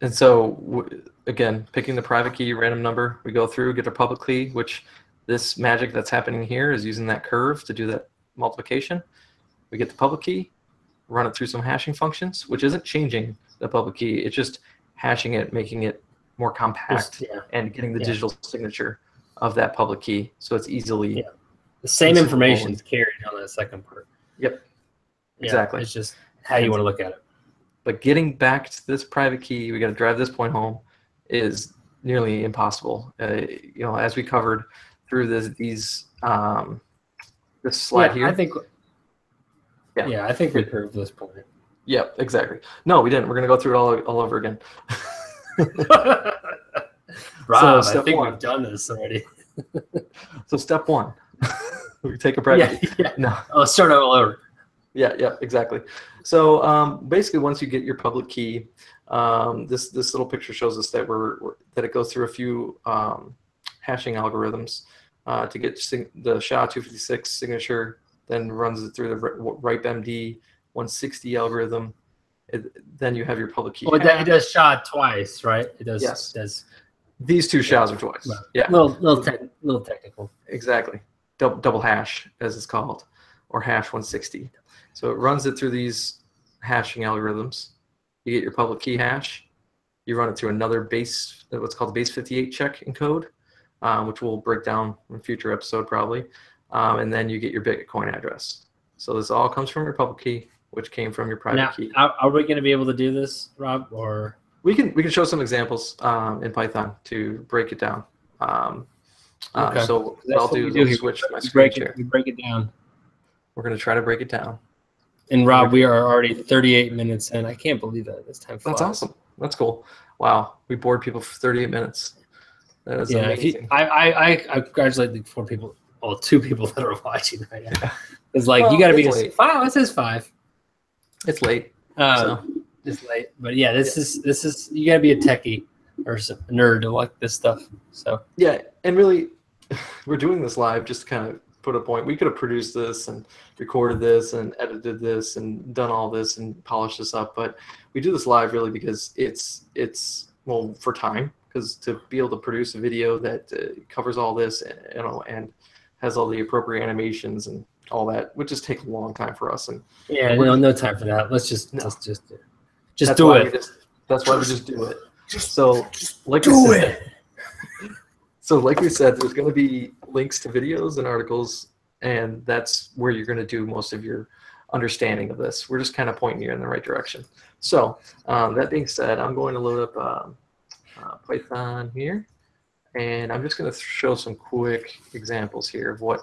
But, and so again, picking the private key, random number, we go through, get a public key, which this magic that's happening here is using that curve to do that multiplication. We get the public key, run it through some hashing functions, which isn't changing the public key. It's just hashing it, making it more compact, and getting the digital signature of that public key, so it's easily the same information is carried on the second part. Yep, exactly. It's just how you want to look at it. But getting back to this private key, we got to drive this point home, is nearly impossible. You know, as we covered through this slide here. I think we proved this point. Yep, exactly. No, we didn't. We're gonna go through it all over again. Rob, so I think we've done this already. So step one, we take a break. I'll start all over. Yeah, exactly. So basically, once you get your public key, this little picture shows us that that it goes through a few hashing algorithms to get the SHA-256 signature, then runs it through the RIPEMD-160 algorithm. Then you have your public key. Well, it does SHA twice, right? It does. Yes. These two SHAs are twice. Well, yeah. Little technical. Exactly. Double hash, as it's called, or hash 160. So it runs it through these hashing algorithms. You get your public key hash. You run it through another base, what's called the base 58 check encode, which we'll break down in a future episode probably. And then you get your Bitcoin address. So this all comes from your public key, which came from your private key. Are we going to be able to do this, Rob? Or We can show some examples in Python to break it down. Okay. So what I'll do is switch my screen share. Break it down. We're going to try to break it down. And Rob, we are already 38 minutes in. I can't believe that this time flies. That's awesome. That's cool. Wow, we bored people for 38 minutes. That is amazing. I congratulate the four people, well, two people that are watching right now. It's like, well, you got to be just 5. It says 5. It's late. It's late, but yeah, this is you got to be a techie or a nerd to like this stuff. So yeah, and really, we're doing this live just to kind of put a point. We could have produced this and recorded this and edited this and done all this and polished this up, but we do this live really because it's well, for time, because to be able to produce a video that covers all this, you know, and has all the appropriate animations and all that would just take a long time for us. And yeah, no time for that. Let's just do it. That's why we just do it. So like do it. So like we said, there's going to be links to videos and articles, and that's where you're going to do most of your understanding of this. We're just kind of pointing you in the right direction. So that being said, I'm going to load up Python here, and I'm just going to show some quick examples here of what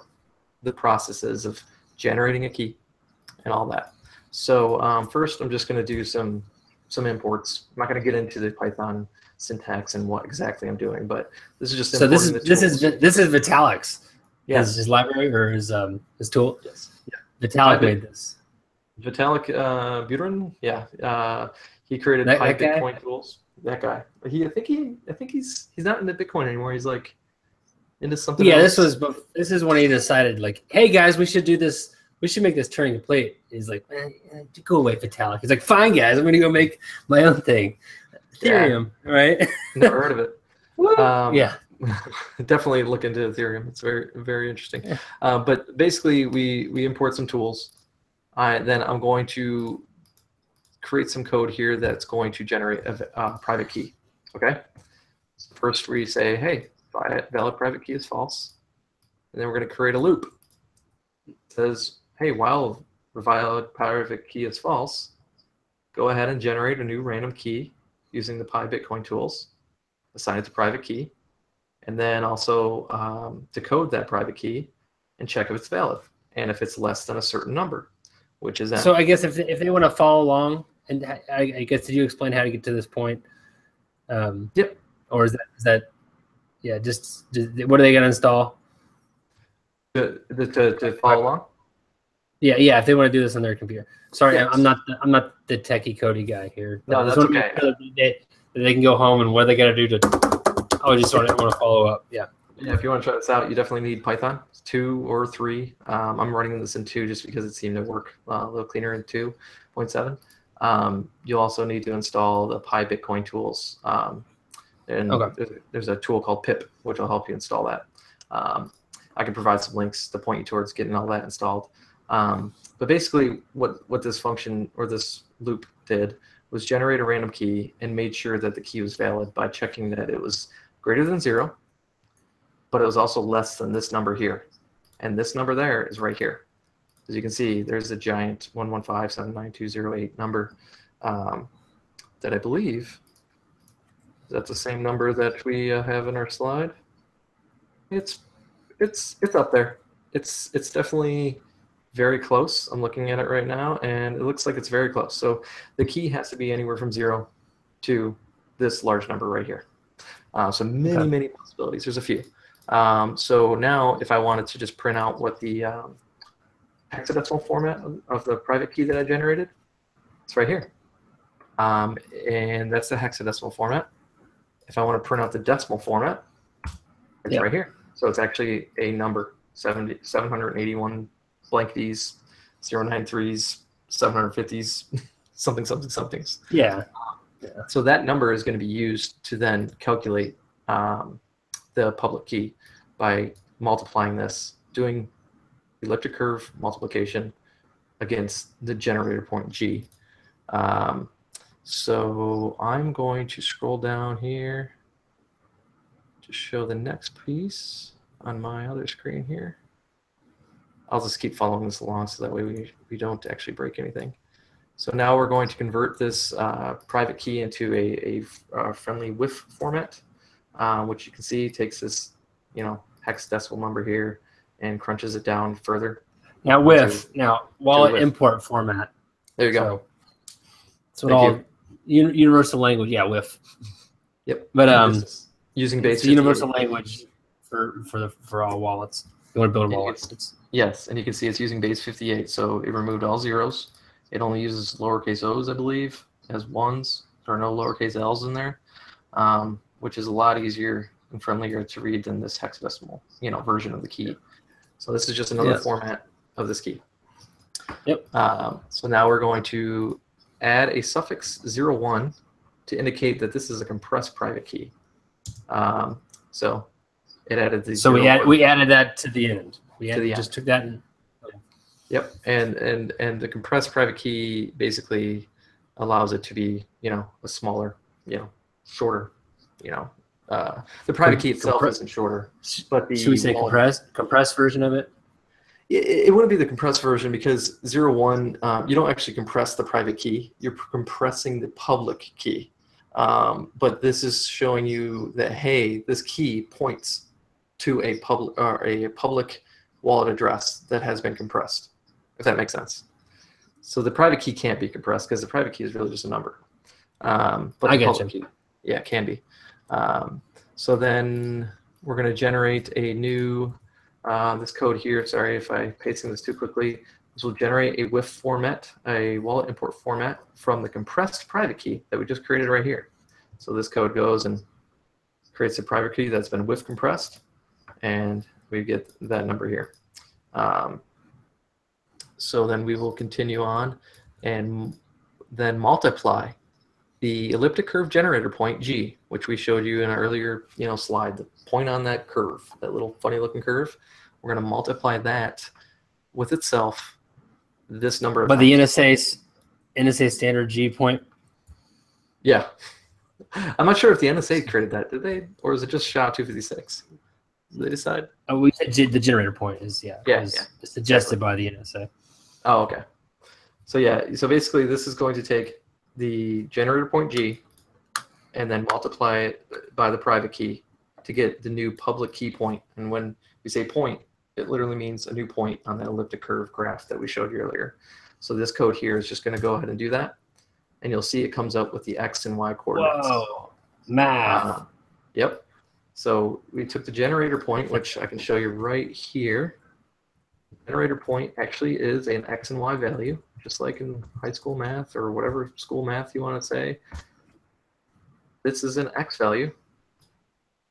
the process is of generating a key and all that. So first, I'm just going to do some imports. I'm not going to get into the Python syntax and what exactly I'm doing, but this is just so this is Vitalik's. Yeah, is his library or his tool? Yes. Yeah. Vitalik made this. Vitalik Buterin. Yeah. He created PyBitcoinTools. That guy. I think he's not into Bitcoin anymore. He's like into something. Yeah. Else. This is when he decided, like, hey guys, we should do this. We should make this Turing complete. He's like, man, go away, Vitalik. He's like, fine, guys, I'm going to go make my own thing. Ethereum, yeah. Right? Never heard of it. Yeah. Definitely look into Ethereum. It's very, very interesting. Yeah. But basically, we import some tools. Then I'm going to create some code here that's going to generate a private key. Okay? First, we say, hey, valid private key is false. And then we're going to create a loop. It says, hey, while the valid private key is false, go ahead and generate a new random key using the PyBitcoinTools, assign it to private key, and then also decode that private key and check if it's valid, and if it's less than a certain number, which is n. So I guess if they want to follow along, and I guess, did you explain how to get to this point? Yep. Or is that yeah? What are they going to install? To follow along. Yeah, yeah. If they want to do this on their computer. Sorry, yes. I'm not the techie codey guy here. No, that's okay. They can go home and what they got to do to. Oh, I just want to follow up. Yeah. Yeah. If you want to try this out, you definitely need Python 2 or 3. I'm running this in 2 just because it seemed to work a little cleaner in 2.7. You'll also need to install the PyBitcoinTools. And okay. There's a tool called pip which will help you install that. I can provide some links to point you towards getting all that installed. But basically what this function or this loop did was generate a random key and made sure that the key was valid by checking that it was greater than 0, but it was also less than this number here. And this number there is right here. As you can see, there's a giant 115799208 number that I believe that's the same number that we have in our slide. It's up there. It's definitely very close. I'm looking at it right now, and it looks like it's very close. So the key has to be anywhere from 0 to this large number right here. So many, okay, many possibilities. There's a few. So now if I wanted to just print out what the hexadecimal format of the private key that I generated, it's right here. And that's the hexadecimal format. If I want to print out the decimal format, it's right here. So it's actually a number, 781 blank Ds, 093s, 750s, something, something, somethings. Yeah. So that number is going to be used to then calculate the public key by multiplying this, doing elliptic curve multiplication against the generator point G. So I'm going to scroll down here to show the next piece on my other screen here. I'll just keep following this along so that way we don't actually break anything. So now we're going to convert this private key into a friendly WIF format, which you can see takes this, you know, hex decimal number here and crunches it down further. Now WIF, now wallet import format. There you go. So all universal language, yeah, WIF. Yep. But using basic universal language for all wallets. You want to build a wallet. Yes, and you can see it's using base 58, so it removed all zeros. It only uses lowercase o's, I believe, as ones. There are no lowercase l's in there, which is a lot easier and friendlier to read than this hexadecimal, you know, version of the key. So this is just another format of this key. Yep. So now we're going to add a suffix 01 to indicate that this is a compressed private key. So it added the. So we added that to the end. We just took that and. Yep, and the compressed private key basically allows it to be, you know, a smaller, you know, shorter, you know, the private key itself isn't shorter, but the should we say compressed version of it? It wouldn't be the compressed version because 01, you don't actually compress the private key; you're compressing the public key. But this is showing you that hey, this key points to a public wallet address that has been compressed. If that makes sense. So the private key can't be compressed because the private key is really just a number. But the public key, yeah, can be. So then we're going to generate a new, this code here, sorry if I'm pasting this too quickly, this will generate a WIF format, a wallet import format from the compressed private key that we just created right here. So this code goes and creates a private key that's been WIF compressed, and we get that number here. So then we will continue on and then multiply the elliptic curve generator point G, which we showed you in our earlier, you know, slide, the point on that curve, that little funny looking curve. We're going to multiply that with itself, this number of times. The NSA standard G point? Yeah. I'm not sure if the NSA created that, did they? Or is it just SHA-256? Did they decide? Oh, we said the generator point is, suggested by the NSA. Oh, okay. So yeah, so basically this is going to take the generator point G and then multiply it by the private key to get the new public key point. And when we say point, it literally means a new point on that elliptic curve graph that we showed you earlier. So this code here is just going to go ahead and do that. And you'll see it comes up with the X and Y coordinates. Whoa, math. Yep. So we took the generator point, which I can show you right here. Generator point actually is an X and Y value, just like in high school math or whatever school math you want to say. This is an X value,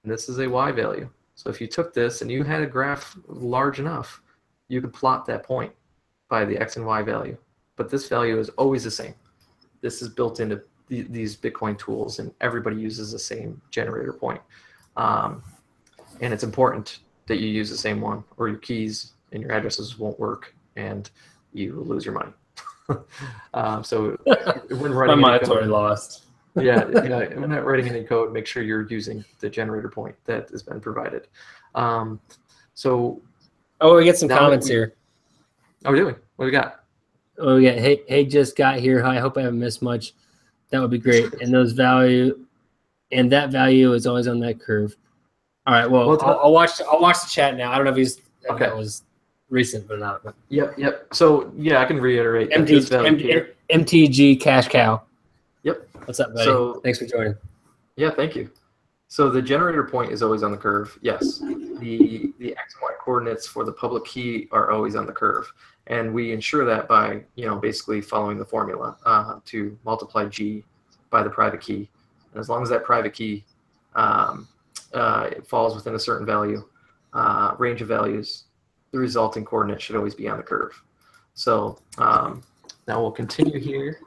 and this is a Y value. So if you took this and you had a graph large enough, you could plot that point by the X and Y value. But this value is always the same. This is built into these Bitcoin tools, and everybody uses the same generator point. And it's important that you use the same one, or your keys and your addresses won't work, and you will lose your money. So when writing my money's already lost. When not writing any code, make sure you're using the generator point that has been provided. Oh, we get some comments here. Oh, we're doing. What do we got? Oh yeah, hey, just got here. Hi, I hope I haven't missed much. That would be great. And those And that value is always on that curve. All right. Well, I'll watch the chat now. I don't know if he's that was recent or not. But. Yep. So yeah, I can reiterate. MTG cash cow. Yep. What's up, buddy? So, thanks for joining. Yeah, thank you. So the generator point is always on the curve. Yes. The X and Y coordinates for the public key are always on the curve, and we ensure that by basically following the formula to multiply G by the private key. And as long as that private key falls within a certain value, range of values, the resulting coordinate should always be on the curve. So now we'll continue here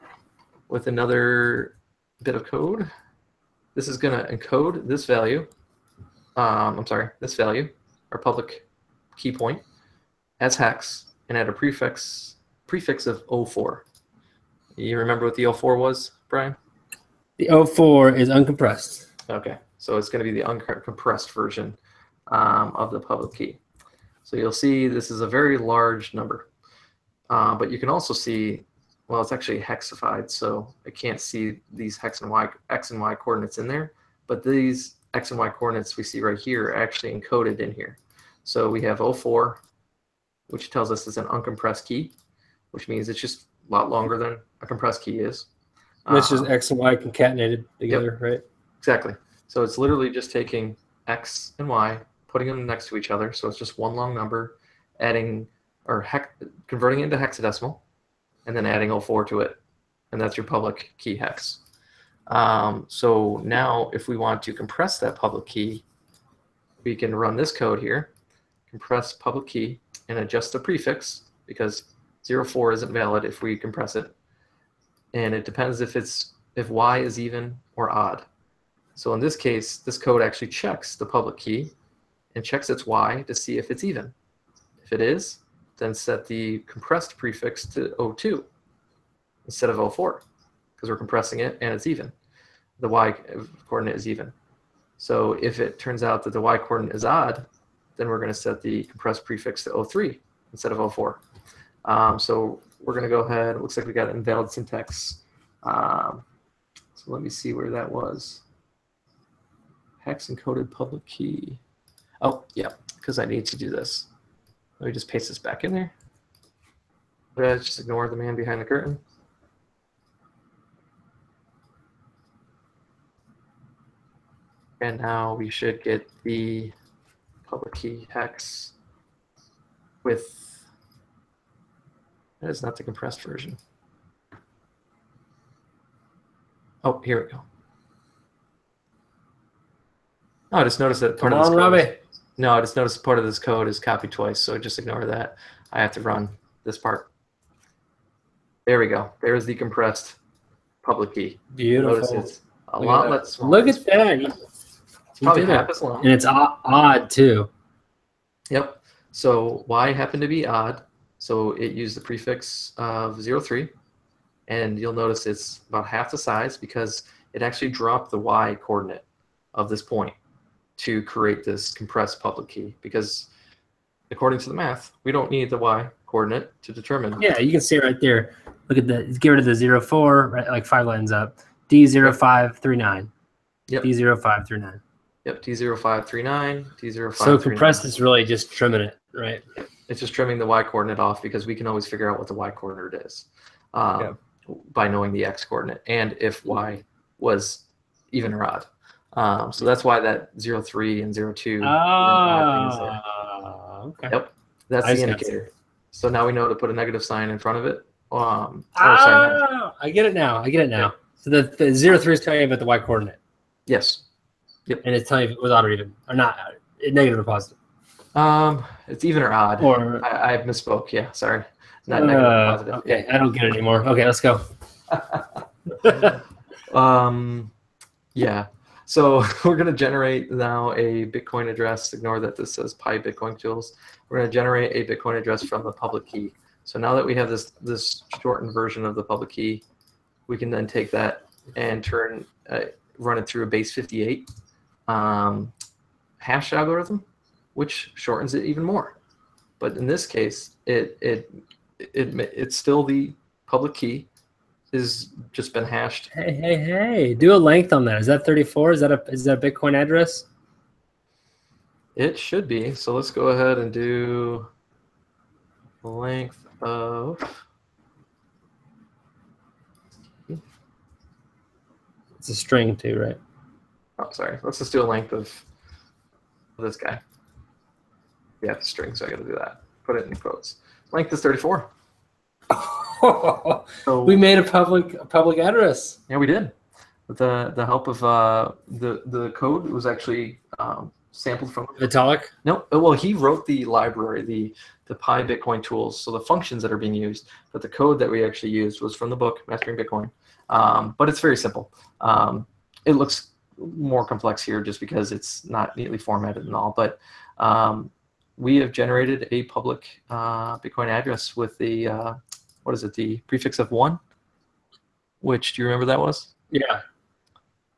with another bit of code. This is going to encode this value. This value, our public key point, as hex and add a prefix of 04. You remember what the 04 was, Brian? The 04 is uncompressed. Okay, so it's going to be the uncompressed version of the public key. So you'll see this is a very large number, but you can also see well, it's actually hexified, so I can't see these X and Y coordinates in there, but these X and Y coordinates we see right here are actually encoded in here. So we have 04, which tells us it's an uncompressed key, which means it's just a lot longer than a compressed key is. Which is X and Y concatenated together, yep, right? Exactly. So it's literally just taking X and Y, putting them next to each other. So it's just one long number, adding or converting it into hexadecimal, and then adding 04 to it. And that's your public key hex. So now if we want to compress that public key, we can run this code here, compress public key, and adjust the prefix, because 04 isn't valid if we compress it. And it depends if Y is even or odd. So in this case, this code actually checks the public key and checks its Y to see if it's even. If it is, then set the compressed prefix to 02 instead of 04, because we're compressing it and it's even. The Y coordinate is even. So if it turns out that the Y coordinate is odd, then we're going to set the compressed prefix to 03 instead of 04. So we're going to go ahead. It looks like we got invalid syntax. So let me see where that was. Hex encoded public key. Oh, yeah, because I need to do this. Let me just paste this back in there. Let's just ignore the man behind the curtain. And now we should get the public key hex with. That is not the compressed version. Oh, here we go. Oh, I just noticed that part of this code is, no, I just noticed part of this code is copied twice, so just ignore that. I have to run this part. There we go. There is the compressed public key. Beautiful. Notice it's a lot less small. Look at that. It's probably half as long. And it's odd too. Yep. So Y happened to be odd. So it used the prefix of 03, and you'll notice it's about half the size because it actually dropped the Y coordinate of this point to create this compressed public key, because according to the math, we don't need the Y coordinate to determine. Yeah, you can see it right there. Look at that. Get rid of the 04, right, like 5 lines up. D0539. Yep. D0539. Yep, D0539, D0539. So compressed is really just trimming it, right? It's just trimming the Y coordinate off, because we can always figure out what the Y coordinate is by knowing the X coordinate and if Y was even or odd. So that's why that 03 and 02. Oh, okay. Yep, that's the indicator. So now we know to put a negative sign in front of it. Sorry, I get it now. I get it now. So the 03 is telling you about the Y coordinate. Yes. Yep. And it's telling you if it was odd or even, or not, negative or positive. It's even or odd. Or I misspoke. Yeah, sorry. Not negative or positive. Okay, I don't get it anymore. Okay, let's go. Yeah. So we're gonna generate now a Bitcoin address. Ignore that this says PyBitcoinTools. We're gonna generate a Bitcoin address from the public key. So now that we have this shortened version of the public key, we can then take that and run it through a base 58 hash algorithm, which shortens it even more. But in this case, it's still the public key is just been hashed. Hey, do a length on that. Is that 34? Is that a Bitcoin address? It should be. So let's go ahead and do length of. It's a string too, right? Oh, sorry. Let's just do a length of this guy. Yeah, it's a string, so I gotta do that. Put it in quotes. Length is 34. Oh, so, we made a public address. Yeah, we did. With the help of the code was actually sampled from Vitalik. No, well, he wrote the library, the PyBitcoinTools, so the functions that are being used, but the code that we actually used was from the book Mastering Bitcoin. But it's very simple. It looks more complex here just because it's not neatly formatted and all, but we have generated a public Bitcoin address with the, what is it, the prefix of 1, which, do you remember that was? Yeah.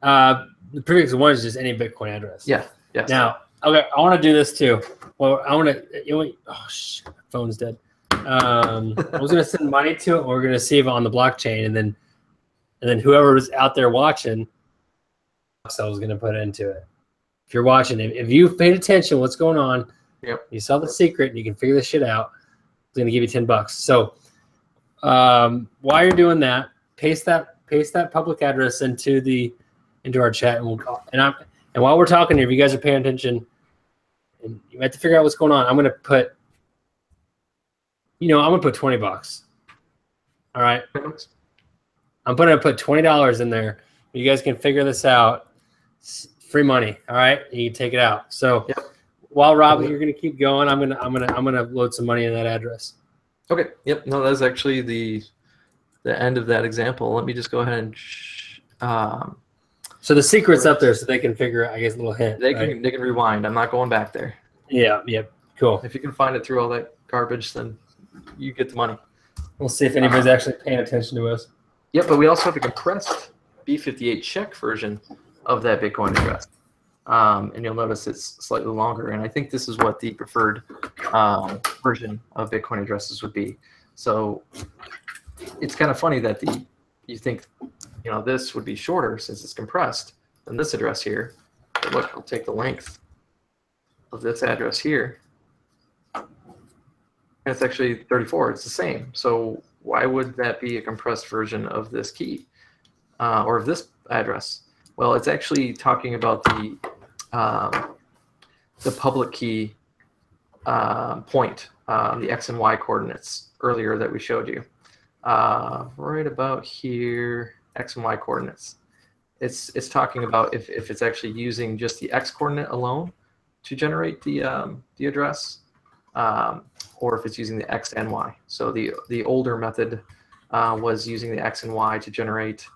The prefix of 1 is just any Bitcoin address. Yeah. Yes. Now, okay, I want to do this too. Well, I want to, oh, shit, my phone's dead. I was going to send money to it, and we're going to save it on the blockchain, and then whoever was out there watching, I was going to put into it. If you're watching, if you've paid attention, what's going on? Yep. You saw the secret, and you can figure this shit out. It's going to give you $10. So while you're doing that, paste that public address into our chat, and and while we're talking here, if you guys are paying attention, and you have to figure out what's going on, I'm going to put. I'm gonna put $20. All right, I'm gonna put $20 in there. You guys can figure this out. It's free money. All right, you can take it out. So yep. While Rob, you're gonna keep going, I'm gonna load some money in that address. Okay. Yep. No, that's actually the end of that example. Let me just go ahead and. So the secret's up there, so they can figure out. I guess a little hint. They can rewind. I'm not going back there. Yeah. Yep. Cool. If you can find it through all that garbage, then. You get the money. We'll see if anybody's actually paying attention to us. Yeah, but we also have a compressed B58 check version of that Bitcoin address. And you'll notice it's slightly longer. And I think this is what the preferred version of Bitcoin addresses would be. So it's kind of funny that you think this would be shorter since it's compressed than this address here. But look, I'll take the length of this address here. And it's actually 34. It's the same. So why would that be a compressed version of this key or of this address? Well, it's actually talking about the public key point, the x and y coordinates earlier that we showed you. Right about here, x and y coordinates. It's talking about if it's actually using just the x coordinate alone to generate the address. Or if it's using the X and Y. So the older method was using the X and Y to generate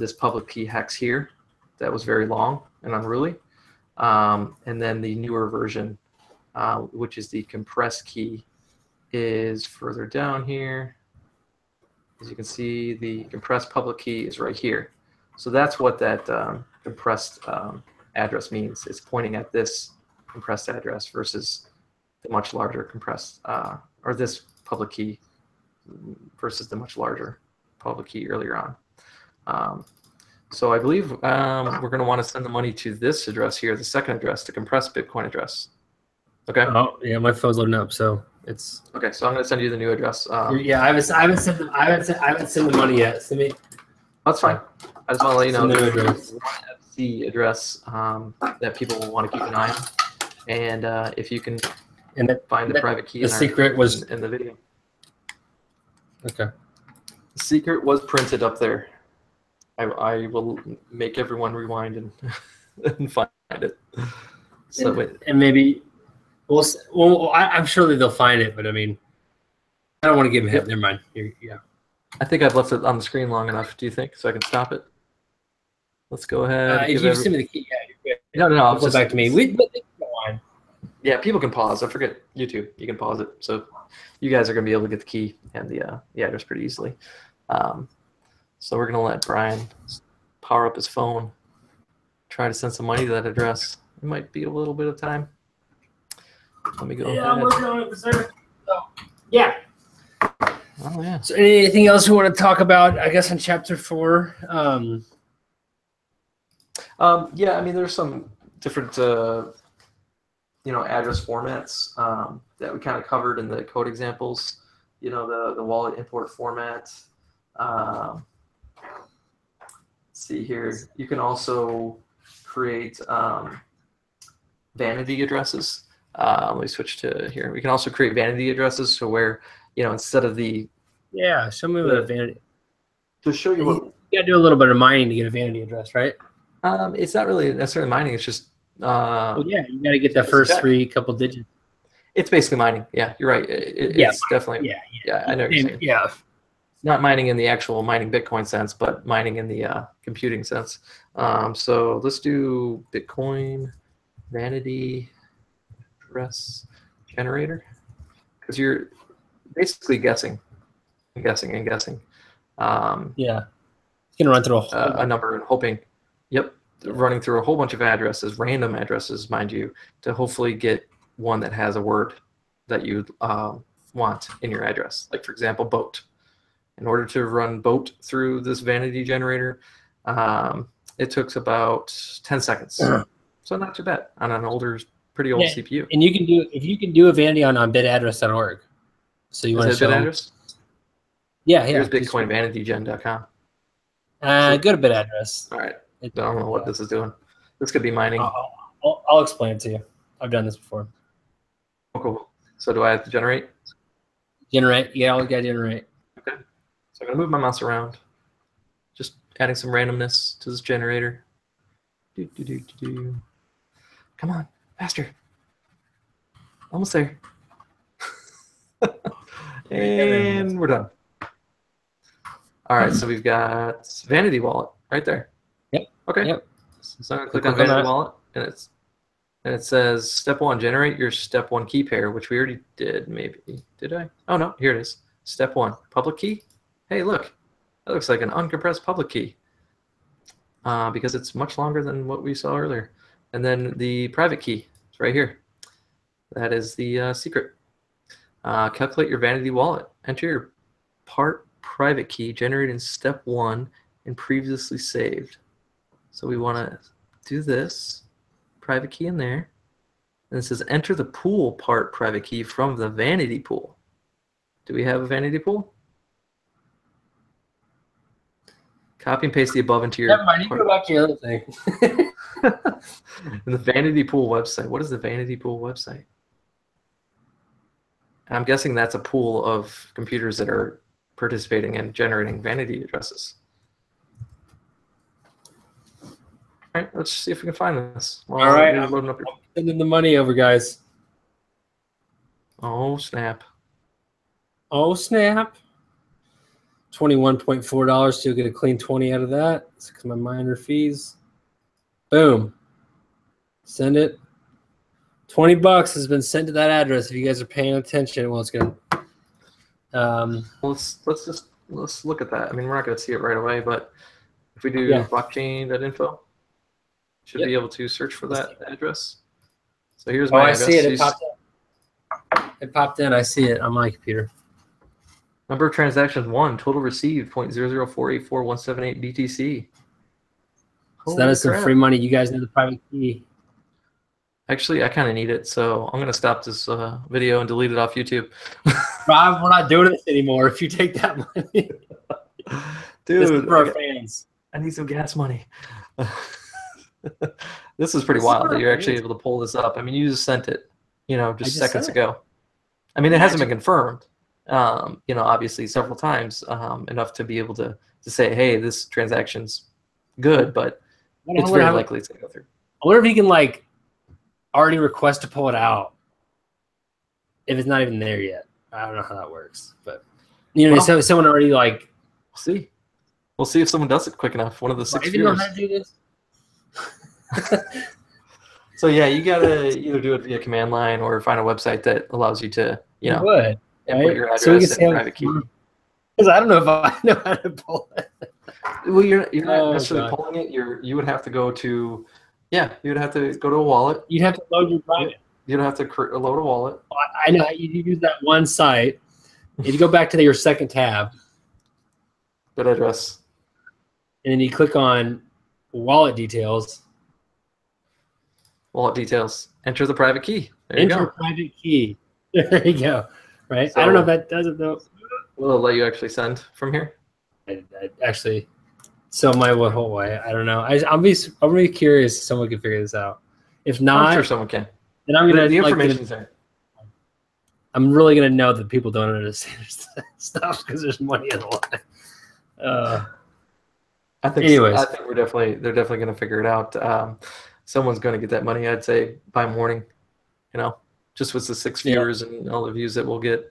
this public key hex here that was very long and unruly. And then the newer version, which is the compressed key, is further down here. As you can see, the compressed public key is right here. So that's what that compressed address means. It's pointing at this compressed address versus the much larger compressed, or this public key versus the much larger public key earlier on. So I believe we're going to want to send the money to this address here, the second address, the compressed Bitcoin address. Okay. Oh yeah, my phone's loading up, so it's okay. So I'm going to send you the new address. Yeah, I haven't sent the money yet. Send me. That's fine. I just want to let you know the address that people will want to keep an eye on, and if you can. And find the private key. The secret was in the video. Okay. The secret was printed up there. I will make everyone rewind and find it. So and maybe well I'm sure that they'll find it, but I mean, I don't want to give them a hit. Never mind. Yeah. I think I've left it on the screen long enough. Do you think so? I can stop it. Let's go ahead. If you send me the key, yeah, you're good. No. I'll just back to me. Yeah, people can pause. I forget YouTube. You can pause it. So you guys are going to be able to get the key and the address pretty easily. So we're going to let Brian power up his phone, try to send some money to that address. It might be a little bit of time. Let me go. Yeah, I'm working on it for sure. So, yeah. Oh, yeah. So anything else we want to talk about, I guess, in Chapter 4? Yeah, I mean, there's some different... address formats that we kind of covered in the code examples, the wallet import format. Let's see here. You can also create vanity addresses. Let me switch to here. We can also create vanity addresses to where, instead of the... Yeah, show me the vanity. To show you what... You got to do a little bit of mining to get a vanity address, right? It's not really necessarily mining. It's just... yeah, you got to get the first couple digits. It's basically mining. Yeah, you're right. It's definitely. Yeah, I know what you're saying. Yeah, not mining in the actual mining Bitcoin sense, but mining in the computing sense. So let's do Bitcoin vanity address generator, because you're basically guessing. Yeah, it's gonna run through a number and hoping. Yep. Running through a whole bunch of addresses, random addresses, mind you, to hopefully get one that has a word that you want in your address, like for example, boat. In order to run boat through this vanity generator, it took about 10 seconds. So not too bad on an older, pretty old CPU. And you can do, if you can do a vanity on bitaddress.org. So you want to show bitaddress? Yeah, here's bitcoinvanitygen.com. Go to bitaddress. All right. I don't know what this is doing. This could be mining. I'll explain it to you. I've done this before. Oh, cool. So do I have to generate? Generate. Yeah, I'll get generate. Okay. So I'm going to move my mouse around. Just adding some randomness to this generator. Come on, faster. Almost there. And we're done. All right, so we've got Vanity Wallet right there. Yep. Okay. Yep. So I'm going to click on Vanity Wallet, and it says, step one, generate your step one key pair, which we already did, maybe. Did I? Oh, no, here it is. Step one, public key. Hey, look, that looks like an uncompressed public key because it's much longer than what we saw earlier. And then the private key is right here. That is the secret. Calculate your Vanity Wallet. Enter your private key generated in step one and previously saved. So we want to do this, private key in there, and it says enter the pool private key from the vanity pool. Do we have a vanity pool? Copy and paste the above into your... Never mind, you can go back to your other thing. The vanity pool website. What is the vanity pool website? I'm guessing that's a pool of computers that are participating in generating vanity addresses. All right, let's see if we can find this. All right, I'm loading up your... I'm sending the money over, guys. Oh, snap. Oh, snap. $21.4, so you'll get a clean 20 out of that. It's because my miner fees. Boom. Send it. 20 bucks has been sent to that address. If you guys are paying attention, well, it's going to... let's look at that. I mean, we're not going to see it right away, but if we do blockchain.info, should be able to search for that address. So here's my address. I see it. It popped in. I see it on my computer. Number of transactions, 1. Total received, 0.00484,178 BTC. So that is some free money. You guys need the private key. Actually, I kind of need it, so I'm going to stop this video and delete it off YouTube. Rob, we're not doing this anymore if you take that money. Dude, this is for our fans. I need some gas money. This is pretty wild that you're actually able to pull this up. I mean, you just sent it, you know, just seconds ago. I mean, it hasn't been confirmed. You know, obviously several times, enough to be able to say, hey, this transaction's good, but it's very likely it's going to go through. I wonder if he can, like, already request to pull it out if it's not even there yet. I don't know how that works, but, you know, so someone already, like... We'll see if someone does it quick enough. One of the 6 viewers. I didn't know how to do this. So, yeah, you got to either do it via command line or find a website that allows you to, you know... Input your address and private key. Because I don't know if I know how to pull it. Well, you're not necessarily pulling it. You would have to go to, you would have to go to a wallet. You'd have to load your private. You'd have to load a wallet. I know. You use that one site. If you go back to your second tab. Good address. And then you click on wallet details. Wallet details. Enter the private key. There you go. Enter private key. There you go. Right. So, I don't know if that does it though. Will it let you actually send from here? I don't know. I'm really curious if someone can figure this out. If not, I'm sure someone can. Then I'm gonna. The information's there. I'm really gonna know that people don't understand stuff because there's money in the line. I think. Anyways, I think they're definitely gonna figure it out. Someone's gonna get that money. I'd say by morning. You know. Just with the 6 viewers and all the views that we'll get.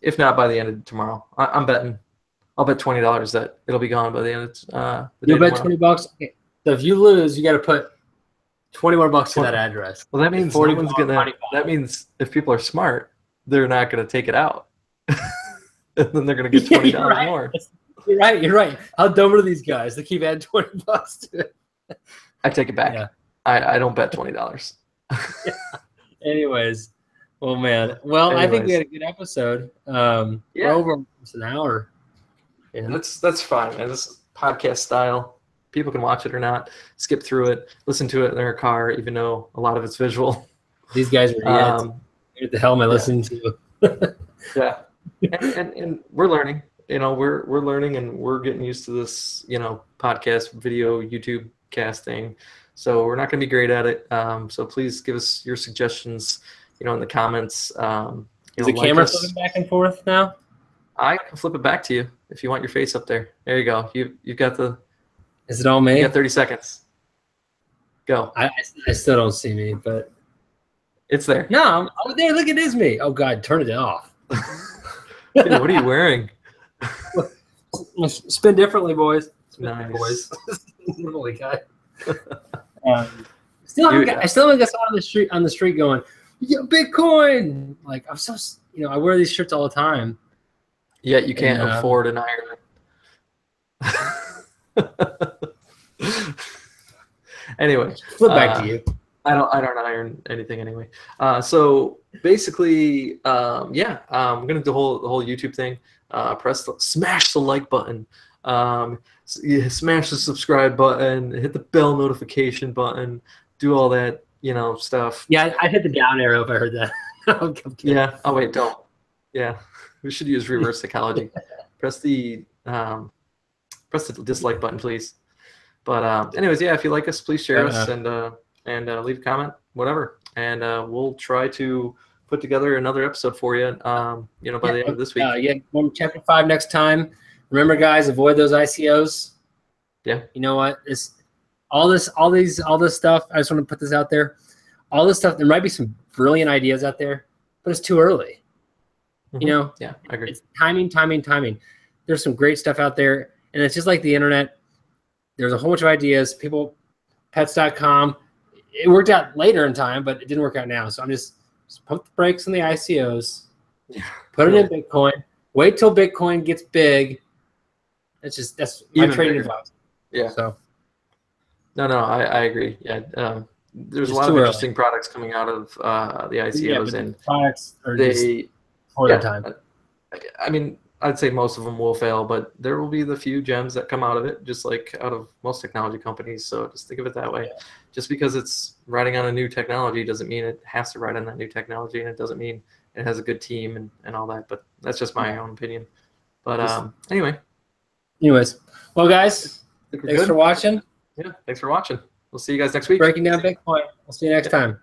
If not by the end of tomorrow, I'm betting. I'll bet $20 that it'll be gone by the end of You'll bet tomorrow. $20. Okay. So if you lose, you got to put $20 to that address. Well, that means that means if people are smart, they're not going to take it out. And then they're going to get $20 more. You're right. You're right. How dumb are these guys? They keep adding $20 to it. I take it back. I don't bet $20. Anyways, Oh man. Well, anyways. I think we had a good episode. Yeah. We're over almost an hour. Yeah, that's fine, man. This is podcast style. People can watch it or not, skip through it, listen to it in their car, even though a lot of it's visual. These guys are what the hell am I listening to? Yeah. And we're learning. You know, we're learning and we're getting used to this, you know, podcast, video, YouTube casting. So we're not going to be great at it. So please give us your suggestions, you know, in the comments. Is the camera flipping back and forth now? I can flip it back to you if you want your face up there. There you go. You've got the... Is it all me? You got 30 seconds. Go. I still don't see me, but... It's there. No, I'm over there. Look, it is me. Oh, God, turn it off. Dude, what are you wearing? Spin differently, boys. Spin differently, boys. Holy God. I still haven't got someone on the street going, yeah, Bitcoin. Like, I'm so, you know, I wear these shirts all the time. Yet you can't afford an iron. Anyway, flip back to you. I don't iron anything anyway. So basically, I'm gonna do the whole YouTube thing. Smash the like button. Smash the subscribe button. Hit the bell notification button. Do all that, you know, stuff. Yeah, I hit the down arrow if I heard that. I'm kidding. Yeah. Oh wait, don't. Yeah, we should use reverse psychology. Press the dislike button, please. But anyways, yeah, if you like us, please share us and leave a comment, whatever. And we'll try to put together another episode for you, you know, by the end of this week. Chapter 5 next time. Remember, guys, avoid those ICOs. Yeah. You know what? All this stuff, I just want to put this out there. All this stuff, there might be some brilliant ideas out there, but it's too early. Mm-hmm. You know? Yeah, I agree. It's timing. There's some great stuff out there, and it's just like the internet. There's a whole bunch of ideas. People, pets.com. It worked out later in time, but it didn't work out now. So I'm just pump the brakes on the ICOs, put it in Bitcoin, wait till Bitcoin gets big. That's my trading advice. Yeah. So. No, I agree. Yeah. There's a lot of interesting products coming out of the ICOs, and products are time. I mean, I'd say most of them will fail, but there will be the few gems that come out of it, just like out of most technology companies. So just think of it that way. Yeah. Just because it's riding on a new technology doesn't mean it has to ride on that new technology, and it doesn't mean it has a good team and all that. But that's just my own opinion. But anyway. Anyways. Well, guys, thanks for watching. Yeah, thanks for watching. We'll see you guys next week. Breaking Down Bitcoin. We'll see you next time.